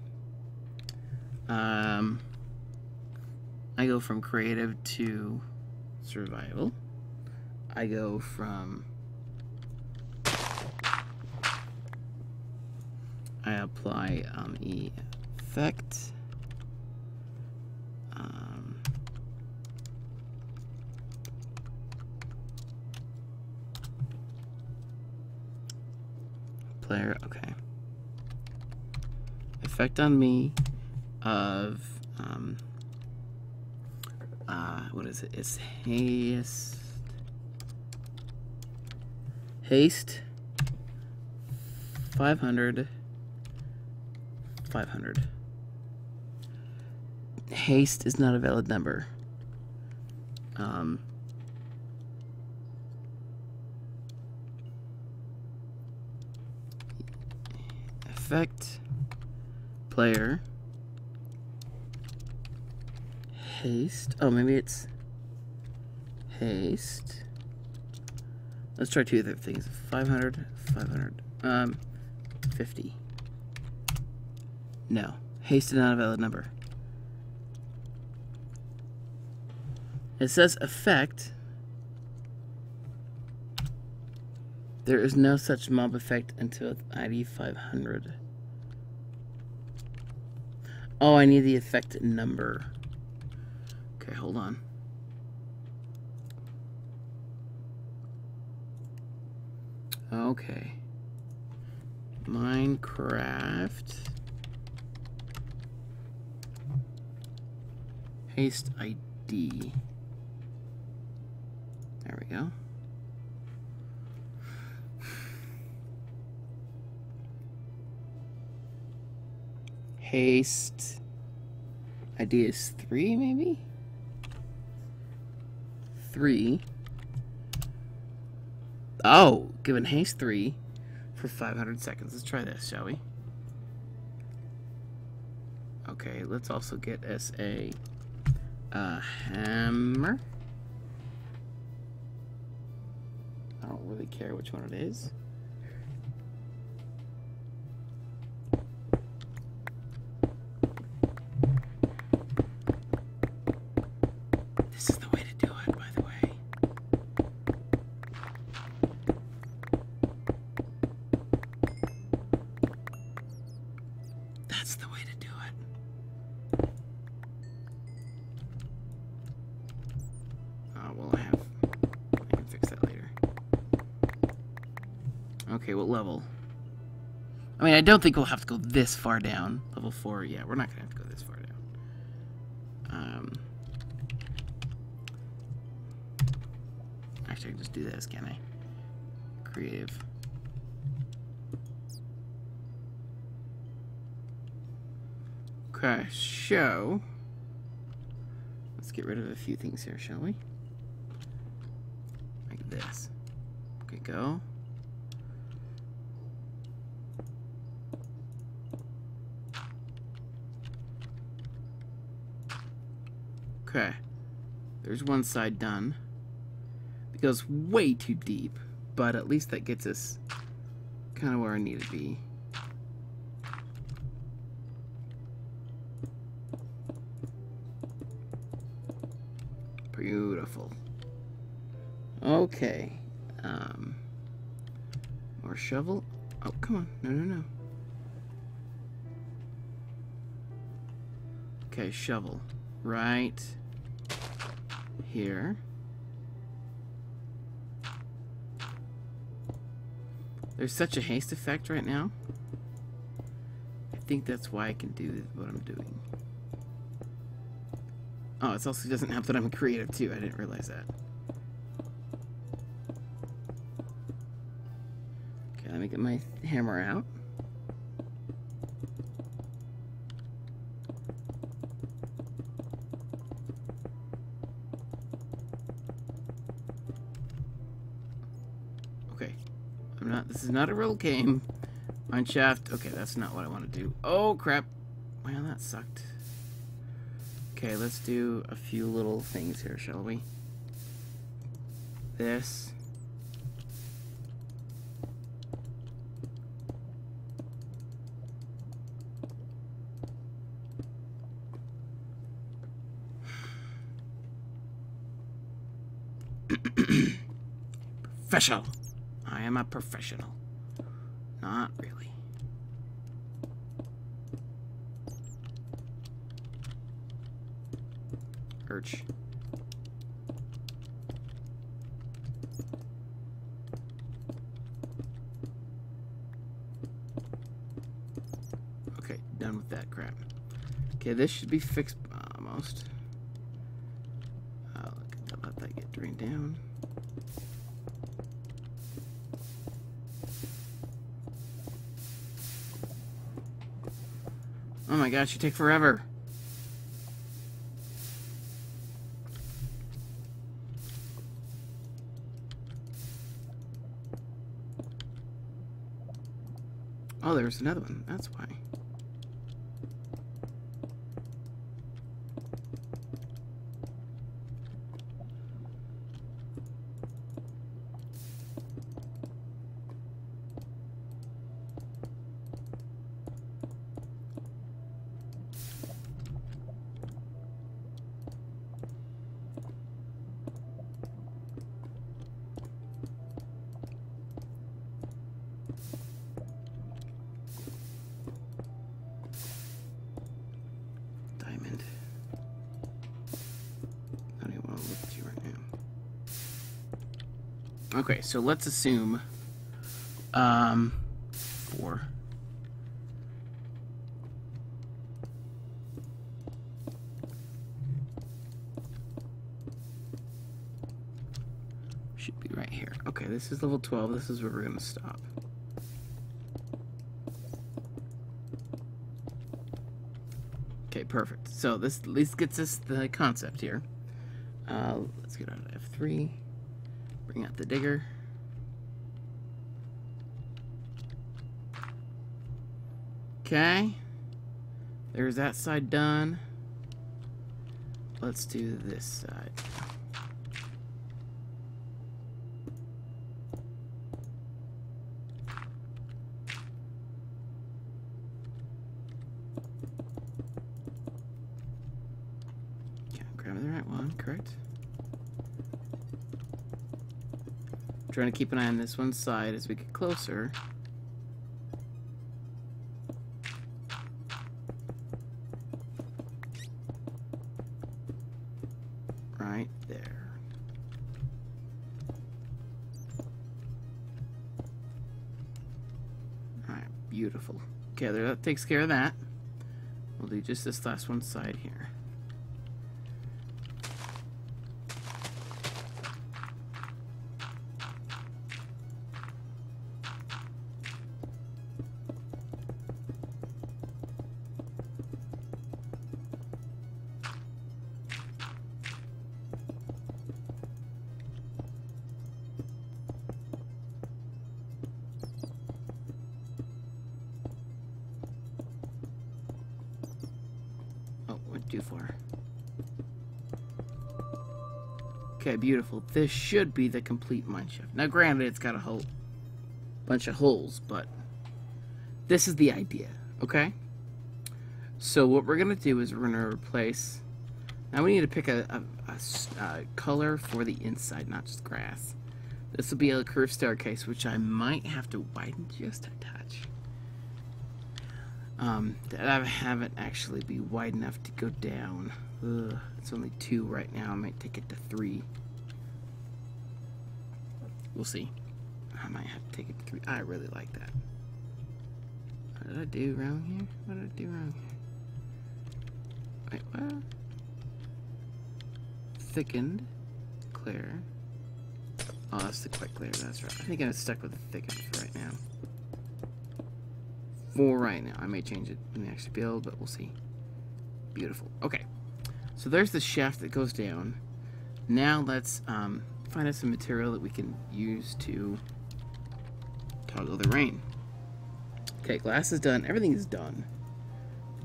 Um... I go from creative to survival. I go from... I apply um, effect. Um, player, okay. Effect on me of... Um, Uh, what is it? It's haste. Haste. five hundred. five hundred. Haste is not a valid number. Um, effect player haste. Oh, maybe it's haste. Let's try two other things. five hundred, five hundred, um, fifty. No. Haste is not a valid number. It says effect. There is no such mob effect until I D five hundred. Oh, I need the effect number. Okay, hold on. Okay. Minecraft. Haste I D. There we go. Haste I D is three, maybe? Three. Oh, given haste three for five hundred seconds. Let's try this, shall we? Okay, let's also get us a uh, hammer. I don't really care which one it is. Okay, what level? I mean, I don't think we'll have to go this far down. Level four, yeah, we're not gonna have to go this far down. Um, actually, I can just do this, can I? Creative. Okay, so let's get rid of a few things here, shall we? Like this. Okay, go. Okay, there's one side done. It goes way too deep, but at least that gets us kind of where I need to be. Beautiful. Okay. Um, more shovel. Oh, come on. No, no, no. Okay, shovel. Right. Here. There's such a haste effect right now. I think that's why I can do what I'm doing. Oh, it also doesn't help that I'm creative too. I didn't realize that. Okay, let me get my hammer out. This is not a real game. Mineshaft. Okay, that's not what I want to do. Oh, crap. Well, that sucked. Okay, let's do a few little things here, shall we? This. Professional. I am a professional. Not really. Urch. Okay, done with that crap. Okay, this should be fixed almost. I'll let that get drained down. Oh my gosh, you take forever. Oh, there's another one. That's why. Okay, so let's assume um, four. Should be right here. Okay, this is level twelve. This is where we're gonna stop. Okay, perfect. So this at least gets us the concept here. Uh, let's get out of F three. Bring out the digger. Okay. There's that side done. Let's do this side. Yeah, grab the right one, correct? Trying to keep an eye on this one side as we get closer. Right there. Alright, beautiful. Okay, there, that takes care of that. We'll do just this last one side here. Too far. Okay, beautiful. This should be the complete mineshaft. Now, granted, it's got a whole bunch of holes, but this is the idea, okay? So what we're gonna do is we're gonna replace. Now we need to pick a, a, a, a color for the inside, not just grass. This will be a curved staircase, which I might have to widen just a touch. Um, that I haven't actually be wide enough to go down. Ugh, it's only two right now. I might take it to three. We'll see. I might have to take it to three. I really like that. What did I do wrong here? What did I do wrong here? Wait, what? Thickened. Clear. Oh, that's the quick clear. That's right. I think I'm stuck with the thickened for right now. For right now. I may change it in the next build, but we'll see. Beautiful. Okay. So there's the shaft that goes down. Now let's um, find us some material that we can use to toggle the rain. Okay, glass is done. Everything is done.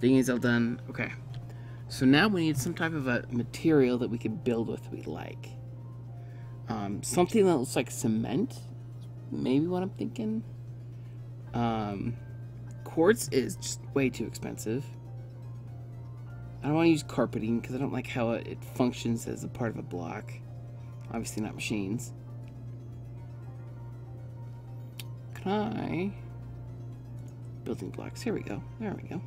Thing is all done. Okay. So now we need some type of a material that we can build with we like. Um, something that looks like cement. Maybe what I'm thinking. Um... Quartz is just way too expensive. I don't want to use carpeting because I don't like how it functions as a part of a block. Obviously not machines. Can I... Building blocks. Here we go. There we go.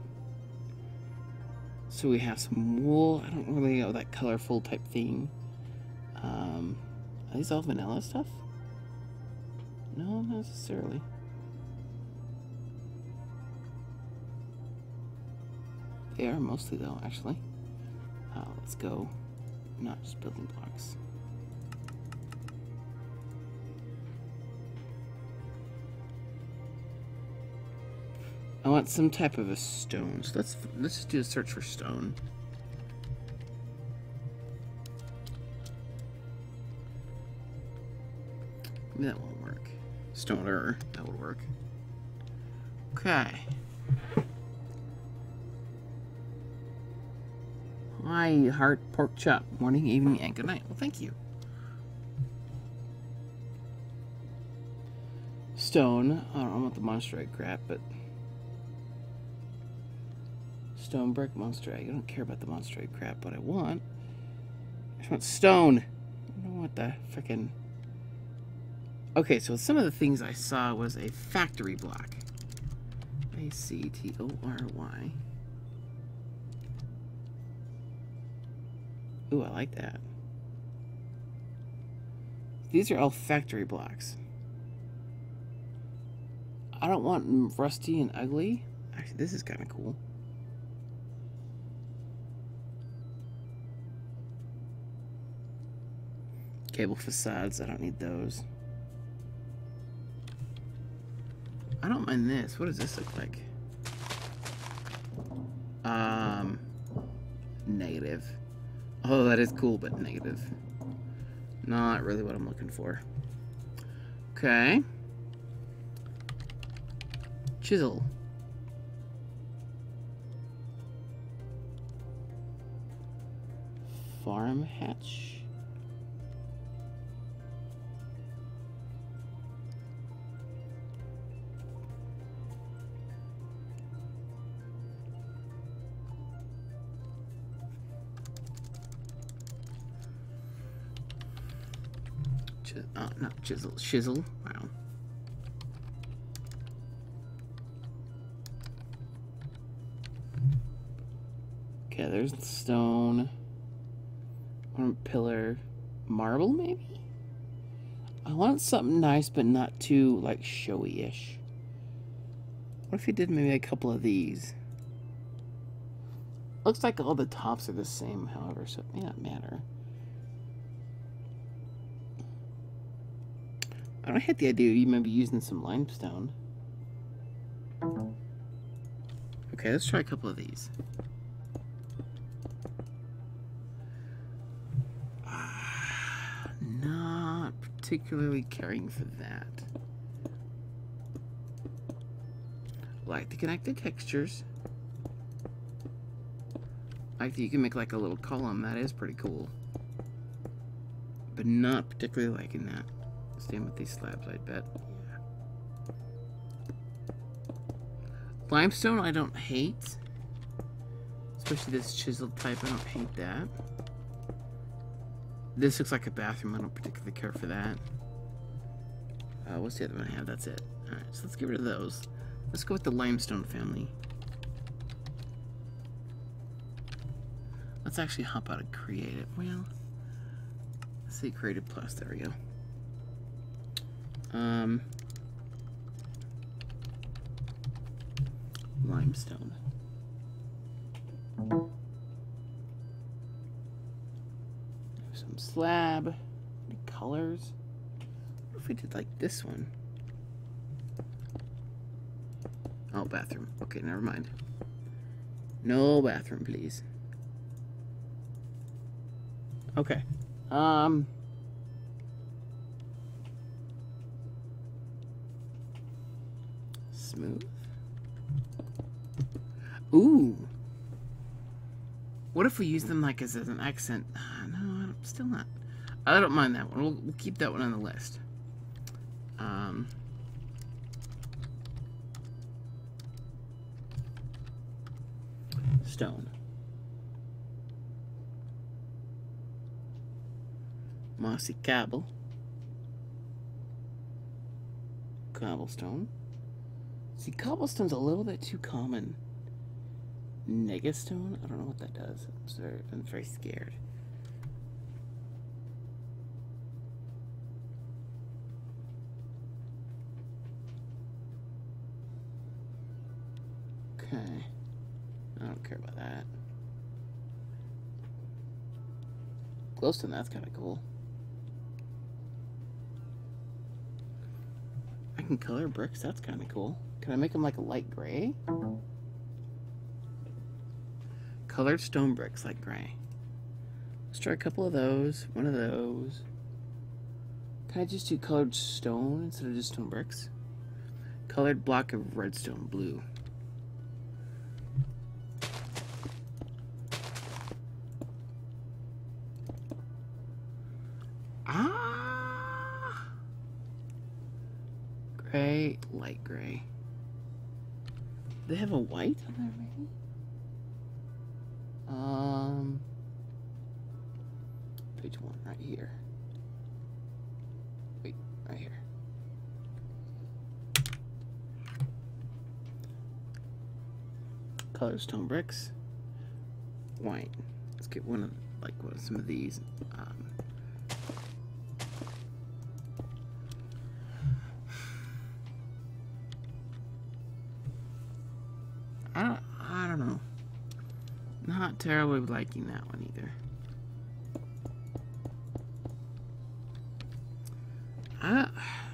So we have some wool. I don't really know that colorful type thing. Um, are these all vanilla stuff? No, not necessarily. They are mostly though, actually. Uh, let's go, not just building blocks. I want some type of a stone. So let's let's just do a search for stone. Maybe that won't work. Stoner, that would work. Okay. My heart pork chop, morning, evening, and good night. Well, thank you. Stone. I don't want the monster egg crap, but stone brick monster egg. I don't care about the monster egg crap, but I want. I just want stone. I don't want the frickin'. Okay, so some of the things I saw was a factory block. A C T O R Y. Ooh, I like that. These are all factory blocks. I don't want rusty and ugly. Actually, this is kind of cool. Cable facades, I don't need those. I don't mind this. What does this look like? Um, negative. Although that is cool, but negative. Not really what I'm looking for. Okay. Chisel. Farm hatch. Oh, not chisel, chisel. Wow. Okay, there's the stone. One pillar, marble maybe. I want something nice, but not too like showy-ish. What if you did maybe a couple of these? Looks like all the tops are the same, however, so it may not matter. I don't hate the idea of you maybe using some limestone. Okay, let's try a couple of these. Uh, not particularly caring for that. Like to connect the textures. Like that you can make like a little column. That is pretty cool. But not particularly liking that. Same with these slabs, I bet. Yeah. Limestone, I don't hate. Especially this chiseled type, I don't hate that. This looks like a bathroom, I don't particularly care for that. Uh, what's the other one I have? That's it. Alright, so let's get rid of those. Let's go with the limestone family. Let's actually hop out of creative. Well, let's see, creative plus, there we go. Um, limestone. Some slab. Any colors? What if we did like this one? Oh, bathroom. Okay, never mind. No bathroom, please. Okay. Um... Smooth. Ooh. What if we use them like as, as an accent? Uh, no, I'm still not. I don't mind that one. We'll, we'll keep that one on the list. Um. Stone. Mossy cobble. Cobblestone. See, cobblestone's a little bit too common. Negastone? I don't know what that does. I'm, sorry, I'm very scared. Okay. I don't care about that. Glowstone, that's kind of cool. I can color bricks, that's kind of cool. Can I make them like a light gray? Colored stone bricks, like gray. Let's try a couple of those. One of those. Can I just do colored stone instead of just stone bricks? Colored block of redstone blue. Ah! Gray, light gray. They have a white on there, maybe? Um, page one, right here. Wait, right here. Color stone bricks. White. Let's get one of like one of some of these. Um, I don't. I don't know. Not terribly liking that one either. I,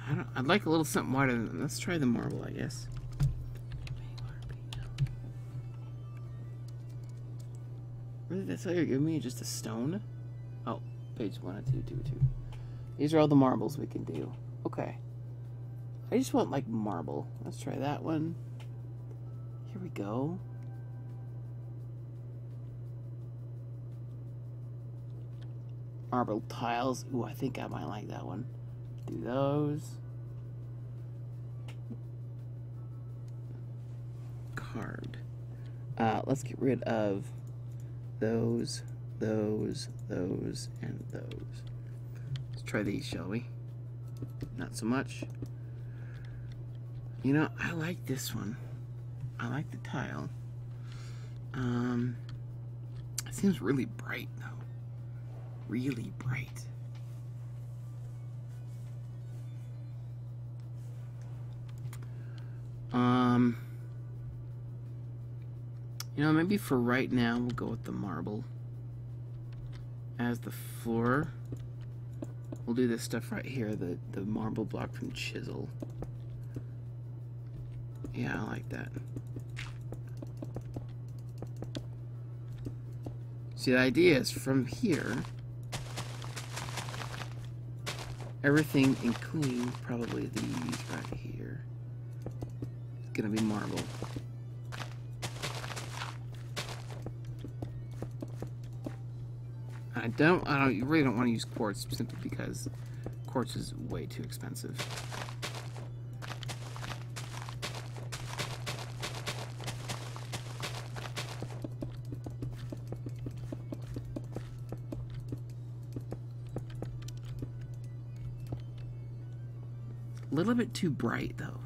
I don't, I'd like a little something whiter than that. Let's try the marble, I guess. Really, that's all you're giving me? Just a stone? Oh, page one and two, two, two. These are all the marbles we can do. Okay. I just want, like, marble. Let's try that one. Here we go. Marble tiles. Ooh, I think I might like that one. Do those. Card. Uh, let's get rid of those, those, those, and those. Let's try these, shall we? Not so much. You know, I like this one. I like the tile. Um, it seems really bright, though. Really bright. Um, you know, maybe for right now we'll go with the marble as the floor. We'll do this stuff right here, the the marble block from Chisel. Yeah, I like that. See, the idea is from here. Everything, including probably these right here, is gonna be marble. I don't, I don't, you really don't want to use quartz simply because quartz is way too expensive. A little bit too bright, though.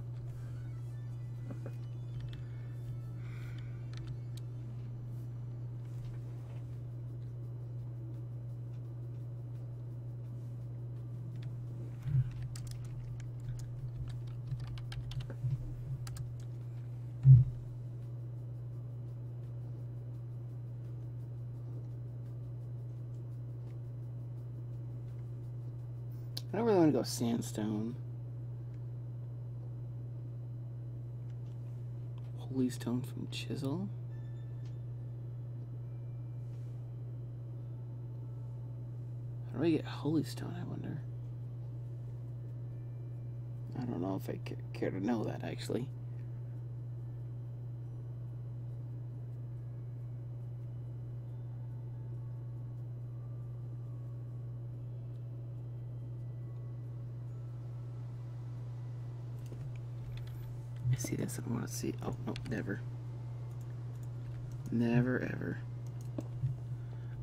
I don't really want to go sandstone. Blue stone from Chisel. How do I get holy stone, I wonder? I don't know if I care to know that, actually. See this? I want to see. Oh no, never, never, ever.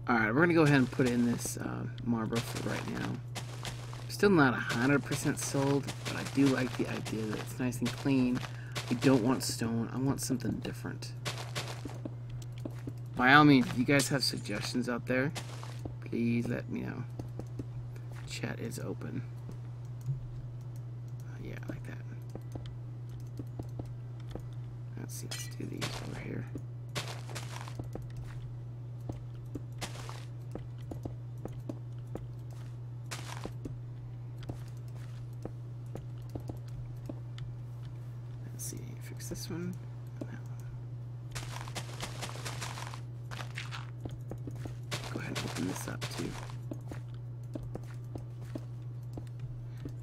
All right, we're gonna go ahead and put in this uh, marble for right now. I'm still not a hundred percent sold, but I do like the idea that it's nice and clean. I don't want stone. I want something different. By all means, if you guys have suggestions out there, please let me know. Chat is open. Uh, yeah, like that. Let's see, let's do these over here. Let's see, fix this one and that one. Go ahead and open this up too.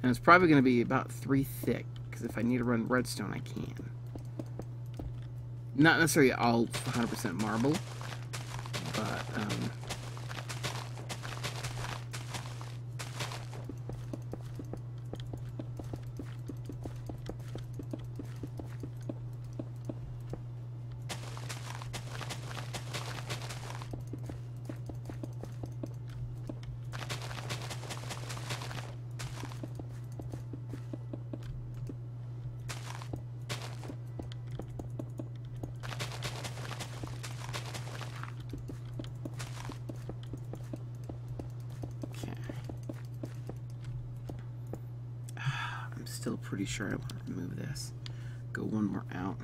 And it's probably going to be about three thick. because if I need to run redstone, I can. Not necessarily all one hundred percent marble, but um, still pretty sure I want to remove this. Go one more out.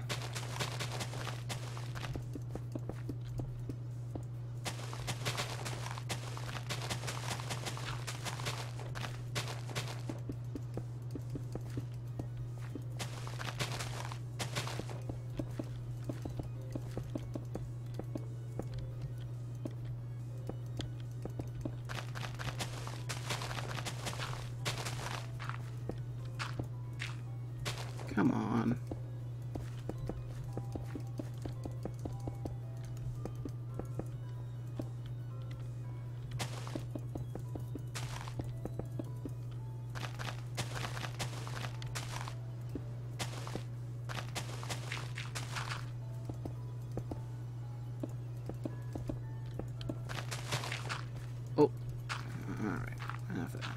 Come on. Oh, all right, enough of that.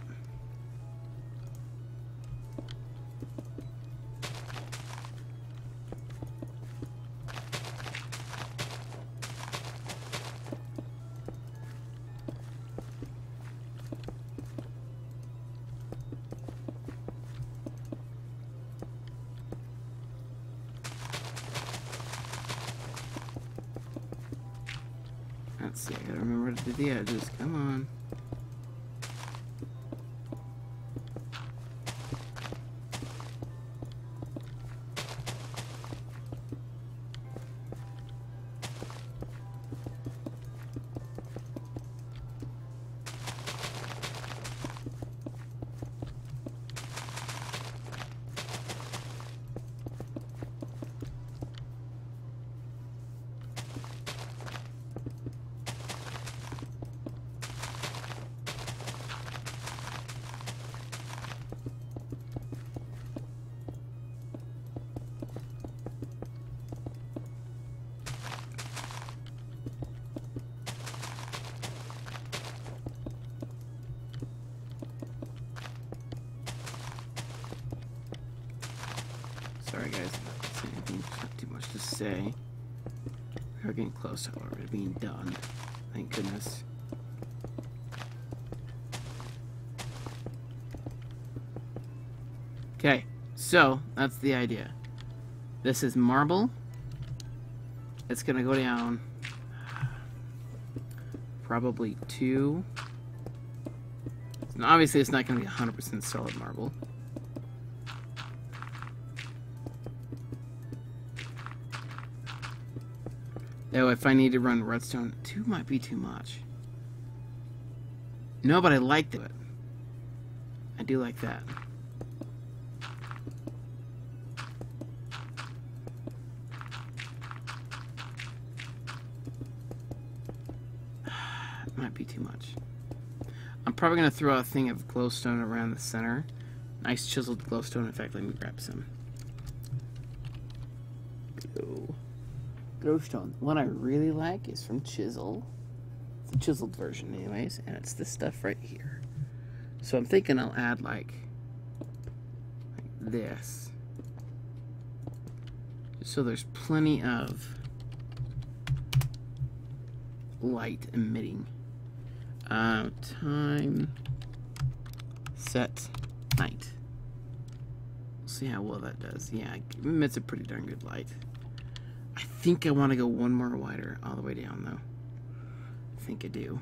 Let's see, I gotta remember to do the edges, come on. Sorry guys, it's not too much to say. We're getting close, however, to being done. Thank goodness. Okay, so that's the idea. This is marble. It's gonna go down probably two. And obviously it's not gonna be one hundred percent solid marble. Oh, if I need to run redstone, two might be too much. No, but I like it. I do like that. It might be too much. I'm probably going to throw a thing of glowstone around the center. Nice chiseled glowstone. In fact, let me grab some. Go. Glowstone. The one I really like is from Chisel. It's the chiseled version anyways, and it's this stuff right here. So I'm thinking I'll add like, like this. Just so there's plenty of light emitting. Uh, time, set, night. We'll see how well that does. Yeah, it emits a pretty darn good light. I think I want to go one more wider all the way down, though. I think I do.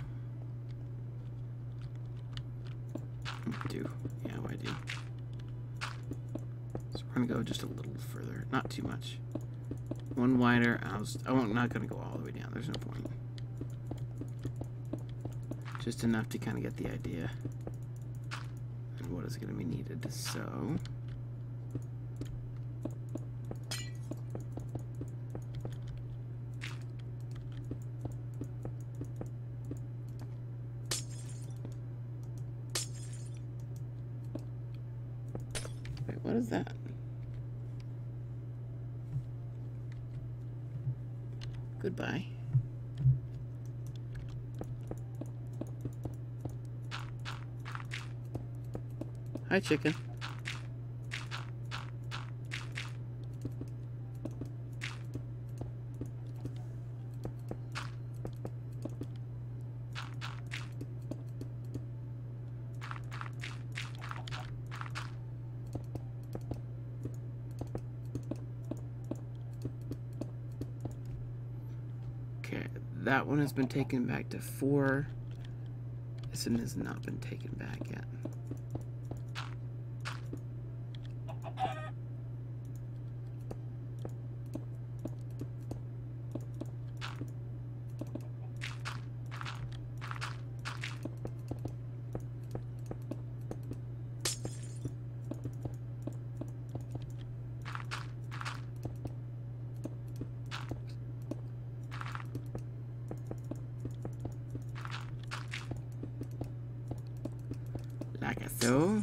I do. Yeah, I do. So we're going to go just a little further. Not too much. One wider. I was, I won't, I'm not going to go all the way down. There's no point. Just enough to kind of get the idea of what is going to be needed. So... is that? Goodbye. Hi, chicken. That one has been taken back to four. This one has not been taken back yet. So,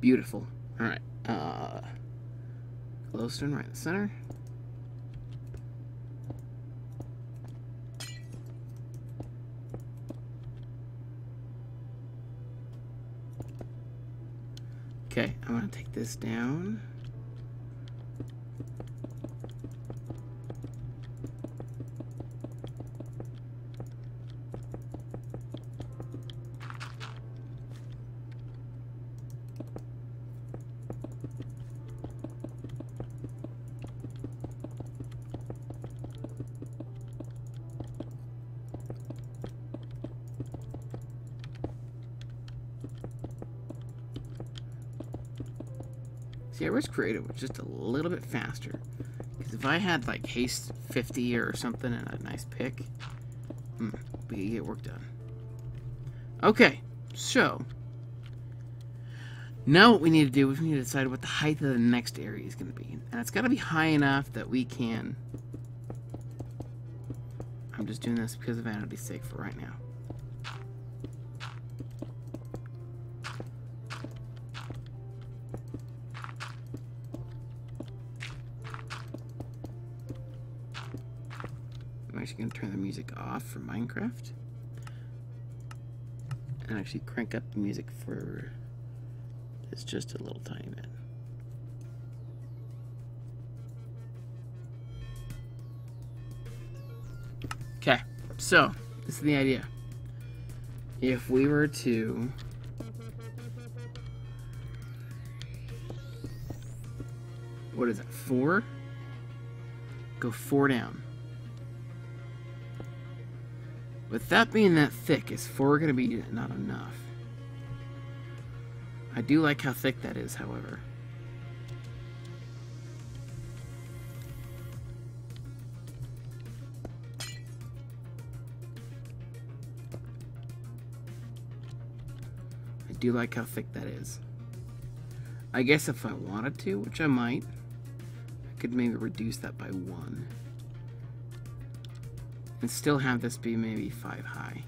beautiful. All right, uh, glowstone right in the center. Okay, I'm gonna take this down. See, I was creative just a little bit faster, because if I had like haste fifty or something and a nice pick, mm, we could get work done. Okay, so now what we need to do is we need to decide what the height of the next area is going to be, and it's got to be high enough that we can. I'm just doing this because of vanity's sake for right now. I'm actually going to turn the music off for Minecraft and actually crank up the music for this just a little tiny bit. Okay, so this is the idea. If we were to what is that, four? Go four down. With that being that thick, is four going to be not enough? I do like how thick that is, however. I do like how thick that is. I guess if I wanted to, which I might, I could maybe reduce that by one. And still have this be maybe five high.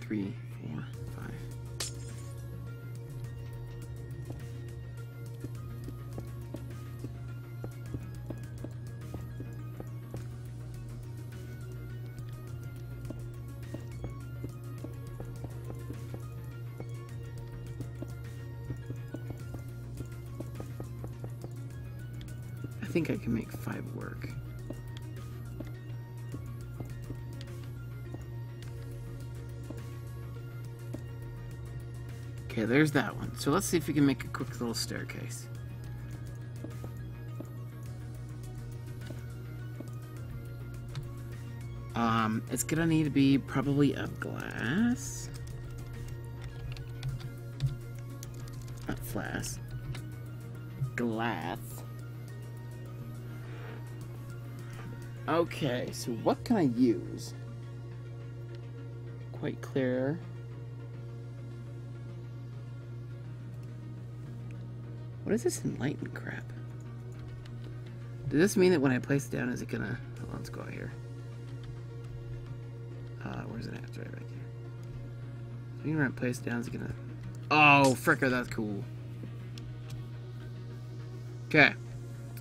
Three, four, five. I think I can make five work. Okay, there's that one. So let's see if we can make a quick little staircase. Um, it's gonna need to be probably of glass. Not flask. Glass. Okay, so what can I use? quite clear. What is this enlightened crap? Does this mean that when I place it down, is it gonna... Hold on, let's go out here. Uh, where's it at? It's right back here. So when I place it down, is it gonna... Oh, fricker, that's cool. Okay.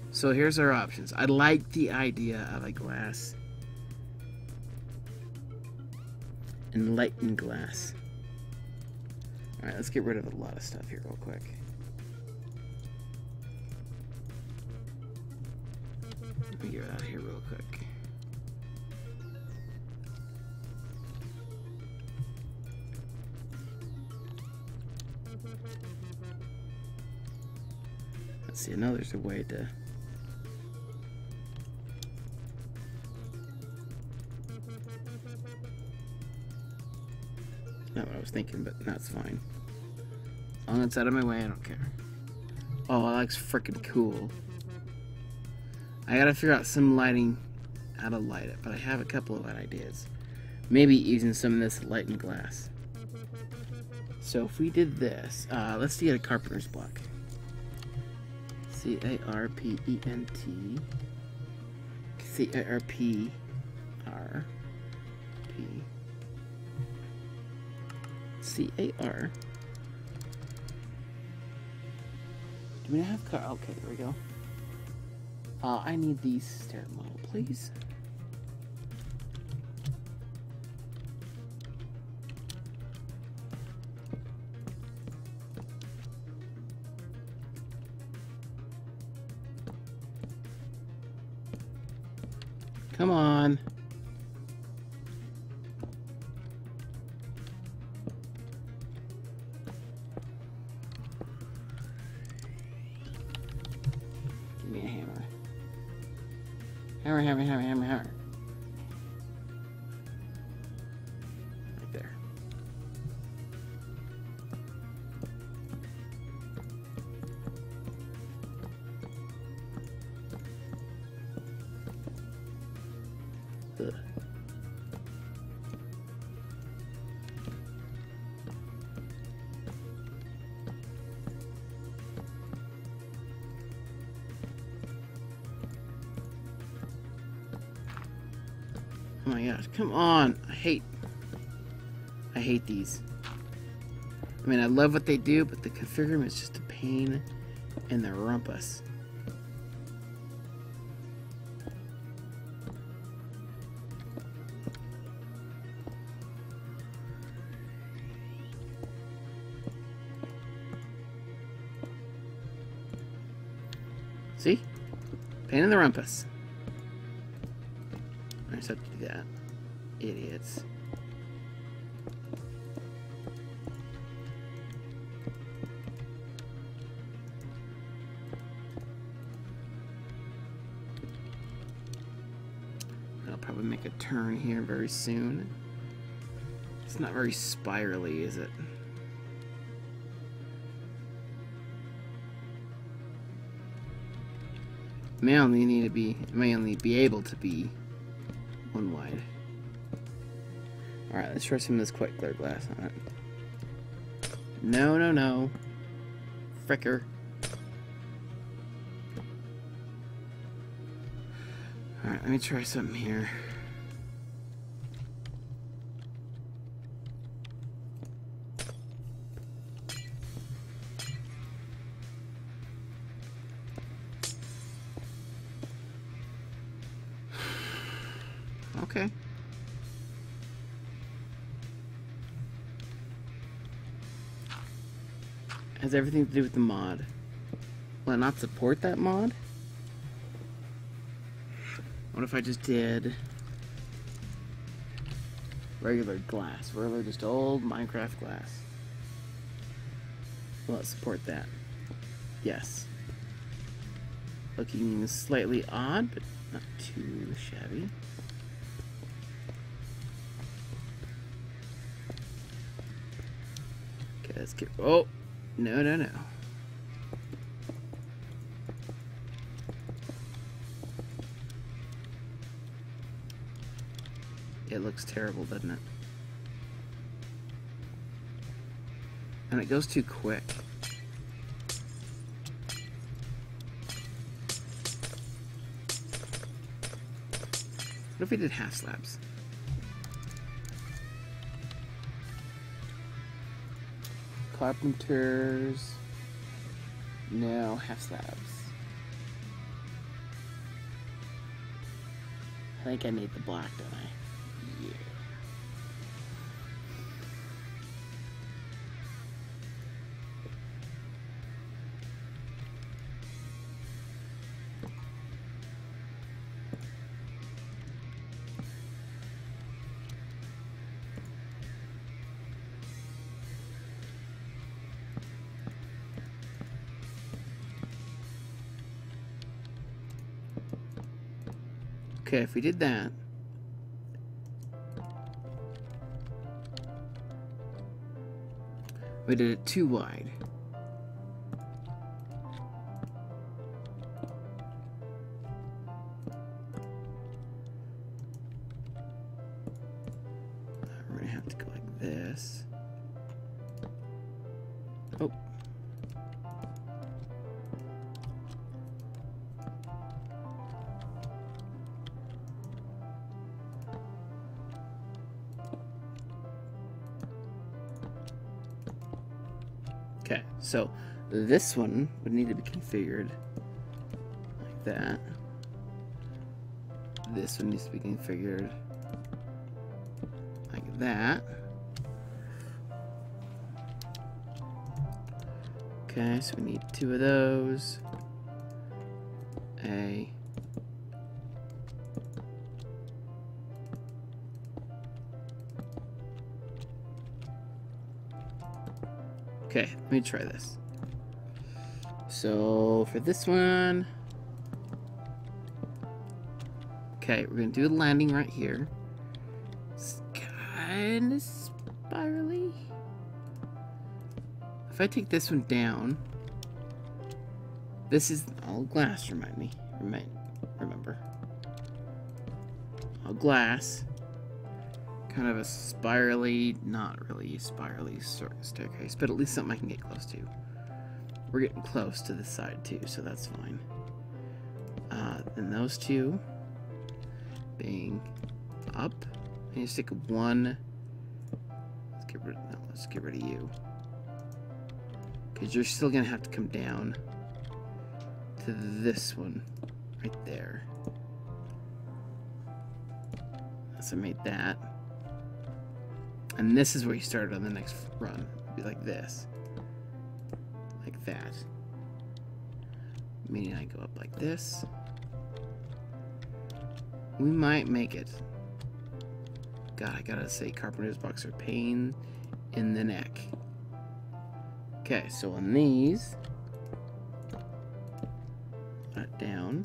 So here's our options. I like the idea of a glass. Enlightened glass. Alright, let's get rid of a lot of stuff here real quick. Let me get out of here real quick. Let's see, I know there's a way to... Not what I was thinking, but that's fine. As long as it's out of my way, I don't care. Oh, that looks freaking cool. I gotta figure out some lighting, how to light it, but I have a couple of ideas. Maybe using some of this lightened glass. So if we did this, uh, let's get a carpenter's block. C A R P E N T. C A R P R P. C A R. Do we not have car? Okay, there we go. Uh, I need the stair model, please. Come on. Hammer, hammer, hammer, hammer, hammer. Right there. Ugh. Oh my gosh, come on. I hate I hate these. I mean, I love what they do, but the configuring is just a pain in the rumpus. See? Pain in the rumpus. I just have to do that. Idiots. I'll probably make a turn here very soon. It's not very spirally, is it? May only need to be may only be able to be one wide. Alright, let's try some of this quite clear glass on it. No, no, no. Fricker. Alright, let me try something here. Okay. Has everything to do with the mod. Will I not support that mod? What if I just did regular glass? Regular, just old Minecraft glass. Will it support that? Yes. Looking slightly odd, but not too shabby. Let's get. Oh, no, no, no. It looks terrible, doesn't it? and it goes too quick. What if we did half slabs? Carpenters. No, half slabs. I think I need the block, don't I? Yeah. Okay, if we did that, we did it too wide. We're gonna have to go like this. Oh. So this one would need to be configured like that. This one needs to be configured like that. Okay, so we need two of those. A. Okay, let me try this. So for this one, okay, we're gonna do a landing right here. It's kind of spirally. If I take this one down, this is all glass. Remind me, remind, remember, all glass. Kind of a spirally, not really spirally sort of staircase, but at least something I can get close to. We're getting close to this side too, so that's fine. Uh, then those two being up, and you stick one. Let's get rid. No, let's get rid of you, because you're still gonna have to come down to this one right there. So I made that. And this is where you started on the next run. It'd be like this. Like that. Meaning I go up like this. We might make it. God, I gotta say, carpenter's box are pain in the neck. Okay, so on these, that down.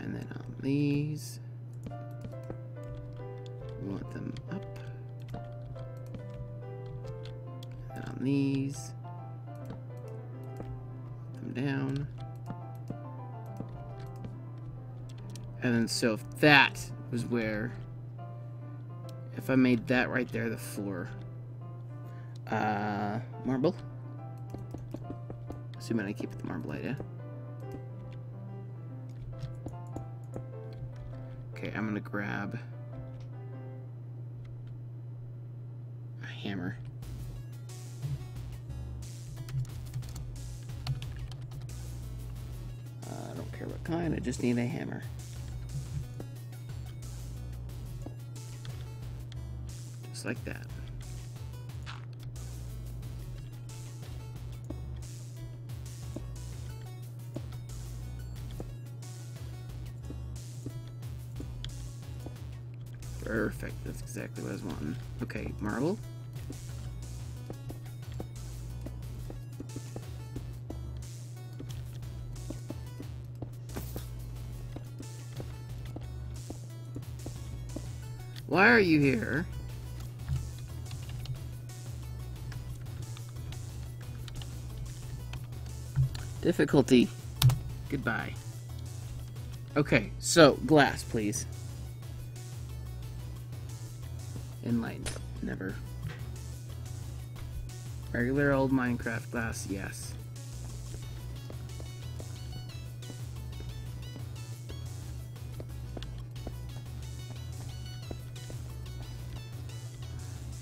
And then on these, we want them up. And on these, them down. And then, so if that was where, if I made that right there, the floor, uh, marble. Assuming I keep the marble idea. Okay, I'm gonna grab hammer. Uh, I don't care what kind, I just need a hammer. Just like that. Perfect, that's exactly what I was wanting. Okay, marble. Why are you here? Difficulty. Goodbye. Okay, so glass, please. Enlightened. Never. Regular old Minecraft glass, yes.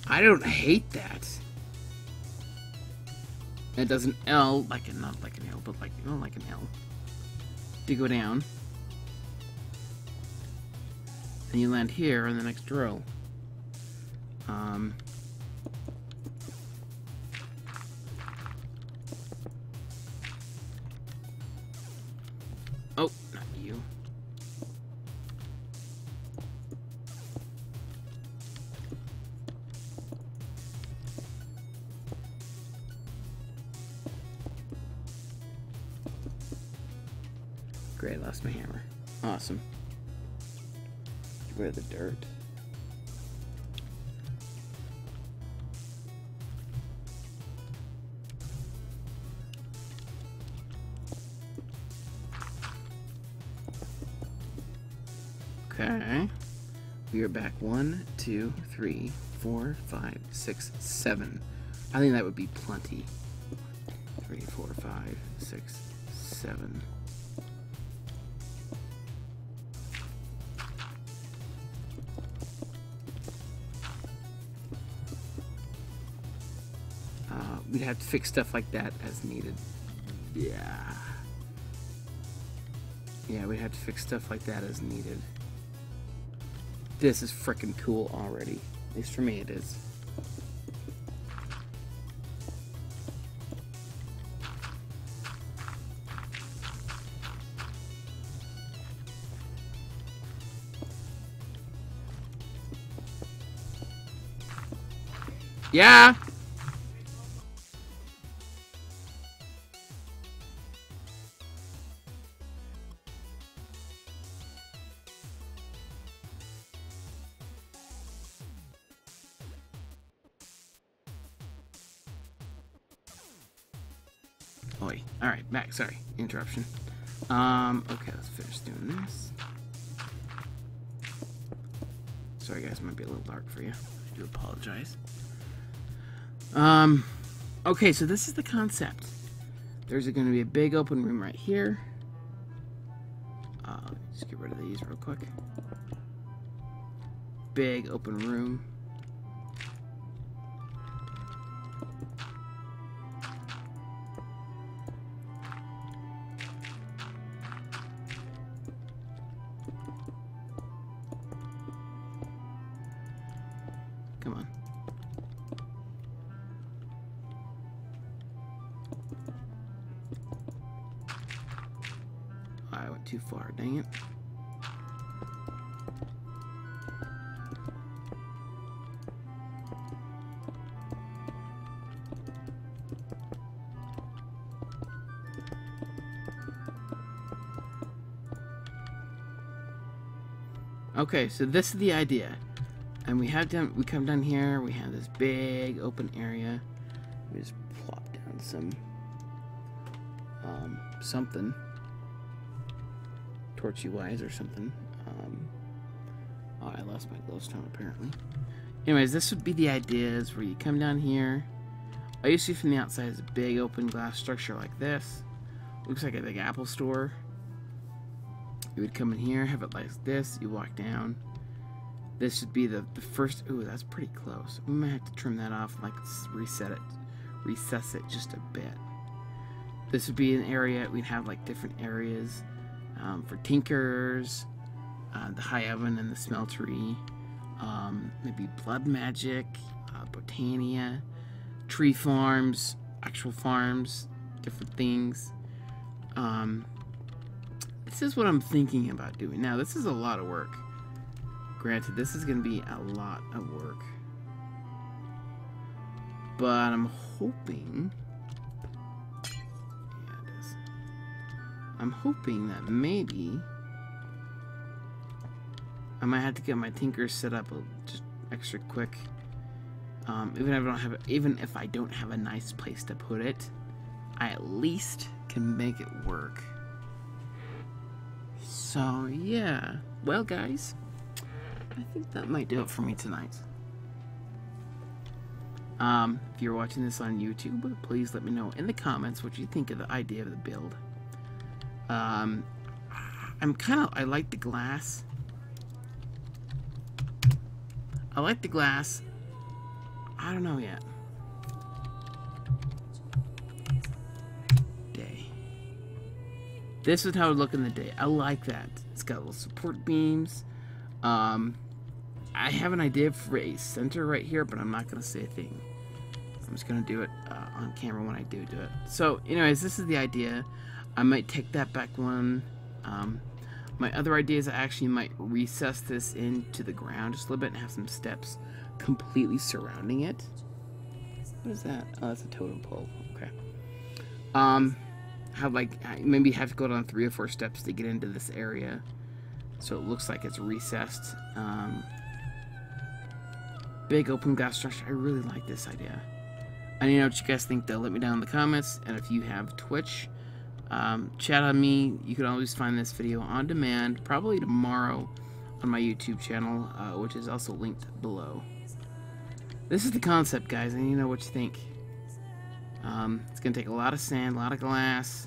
I don't hate that. It does an L, like a, not like an L, but like, oh, like an L, to go down. And you land here on the next row. Um... Oh, not you. Great, I lost my hammer. Awesome. Where the dirt. Okay. We are back one, two, three, four, five, six, seven. I think that would be plenty. Three, four, five, six, seven. We'd have to fix stuff like that as needed. Yeah. Yeah, we'd have to fix stuff like that as needed. This is frickin' cool already. At least for me it is. Yeah! Alright, back. Sorry, interruption. Um, okay, let's finish doing this. Sorry guys, it might be a little dark for you. I do apologize. Um, okay, so this is the concept. There's going to be a big open room right here. Uh, let's get rid of these real quick. Big open room. Okay, so this is the idea, and we have done. We come down here. We have this big open area. We just plop down some um, something, torchy-wise or something. Um, oh, I lost my glowstone apparently. Anyways, this would be the idea: is where you come down here. All you see from the outside is a big open glass structure like this. Looks like a big Apple store. You would come in here, have it like this, you walk down. This should be the, the first, ooh, that's pretty close. We might have to trim that off, like reset it, recess it just a bit. This would be an area, we'd have like different areas um, for Tinkers, uh, the High Oven and the Smeltery, um, maybe Blood Magic, uh, Botania, tree farms, actual farms, different things. Um, This is what I'm thinking about doing. Now, this is a lot of work. Granted, this is going to be a lot of work. But I'm hoping... Yeah, it is. I'm hoping that maybe... I might have to get my Tinkers set up just extra quick. Um, even, if I don't have, even if I don't have a nice place to put it, I at least can make it work. So, yeah. Well, guys, I think that might do it for me tonight. Um, if you're watching this on YouTube, please let me know in the comments what you think of the idea of the build. Um, I'm kind of, I like the glass. I like the glass. I don't know yet. Day. This is how it would look in the day. I like that. It's got little support beams. Um, I have an idea for a center right here, but I'm not going to say a thing. I'm just going to do it uh, on camera when I do do it. So, anyways, this is the idea. I might take that back one. Um, my other idea is I actually might recess this into the ground just a little bit and have some steps completely surrounding it. What is that? Oh, that's a totem pole. Okay. Um, have like, maybe have to go down three or four steps to get into this area. So it looks like it's recessed. Um, big open glass structure. I really like this idea. I don't know what you guys think though. Let me down in the comments. And if you have Twitch, um, chat on me. You can always find this video on demand, probably tomorrow, on my YouTube channel, uh, which is also linked below. This is the concept, guys. I need to know what you think. Um, it's going to take a lot of sand, a lot of glass,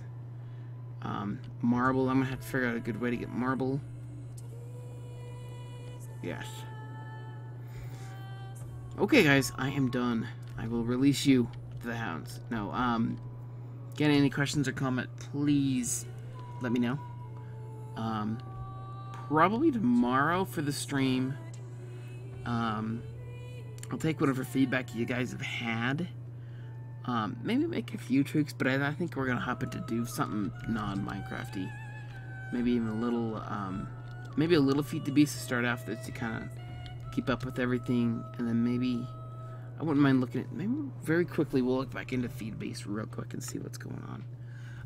um, marble. I'm going to have to figure out a good way to get marble. Yes. Okay, guys, I am done. I will release you to the hounds. No, um, again, any questions or comment, please let me know. Um, probably tomorrow for the stream. Um, I'll take whatever feedback you guys have had. Um, maybe make a few tweaks, but I, I think we're going to hop into do something non-Minecrafty. Maybe even a little, um... maybe a little Feed the Beast to start off to kind of keep up with everything, and then maybe I wouldn't mind looking at maybe very quickly we'll look back into Feed the Beast real quick and see what's going on.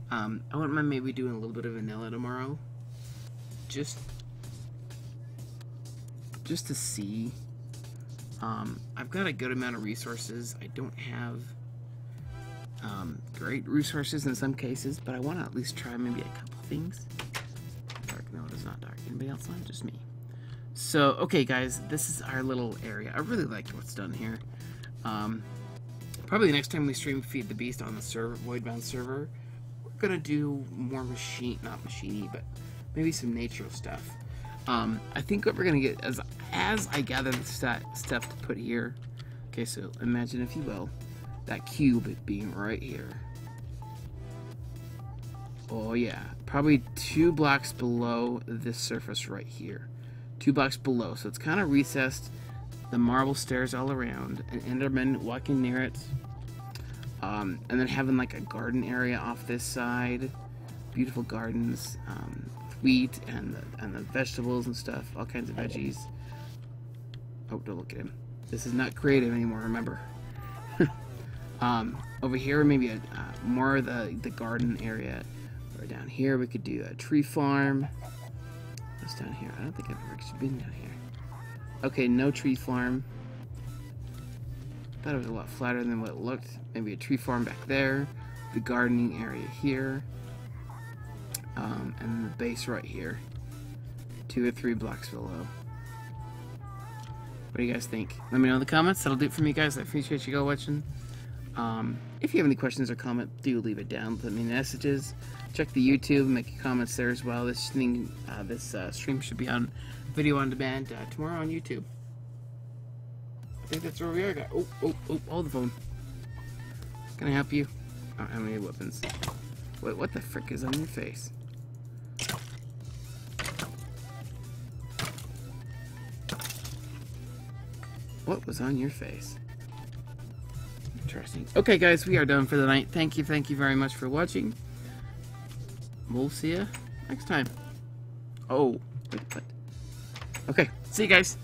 Um, I wouldn't mind maybe doing a little bit of vanilla tomorrow, just just to see. Um, I've got a good amount of resources. I don't have um, great resources in some cases, but I want to at least try maybe a couple things. No, it is not dark. Anybody else on? Just me. So, okay, guys, this is our little area. I really like what's done here. Um, probably the next time we stream Feed the Beast on the server, Voidbound server, we're going to do more machine, not machine-y, but maybe some nature stuff. Um, I think what we're going to get, as, as I gather the stat, stuff to put here, okay, so imagine, if you will, that cube being right here. Oh yeah, probably two blocks below this surface right here. Two blocks below, so it's kind of recessed. The marble stairs all around, an enderman walking near it. Um, and then having like a garden area off this side. Beautiful gardens, um, wheat and the, and the vegetables and stuff, all kinds of veggies. Oh, don't look at him. This is not creative anymore, remember. um, over here, maybe a, uh, more of the, the garden area. Or down here, we could do a tree farm. What's down here? I don't think I've ever actually been down here. Okay, no tree farm. Thought it was a lot flatter than what it looked. Maybe a tree farm back there. The gardening area here. Um, and the base right here. Two or three blocks below. What do you guys think? Let me know in the comments. That'll do it for me, guys. I appreciate you guys watching. Um, if you have any questions or comment, do leave it down. Let me messages. Check the YouTube, make your comments there as well. This thing, uh, this uh, stream should be on video on demand uh, tomorrow on YouTube. I think that's where we are. Got oh oh oh! Hold the phone. Can I help you? I don't have any weapons. Wait, what the frick is on your face? What was on your face? Interesting. Okay, guys, we are done for the night. Thank you, thank you very much for watching. We'll see you next time. Oh, wait, wait. Okay, see you guys.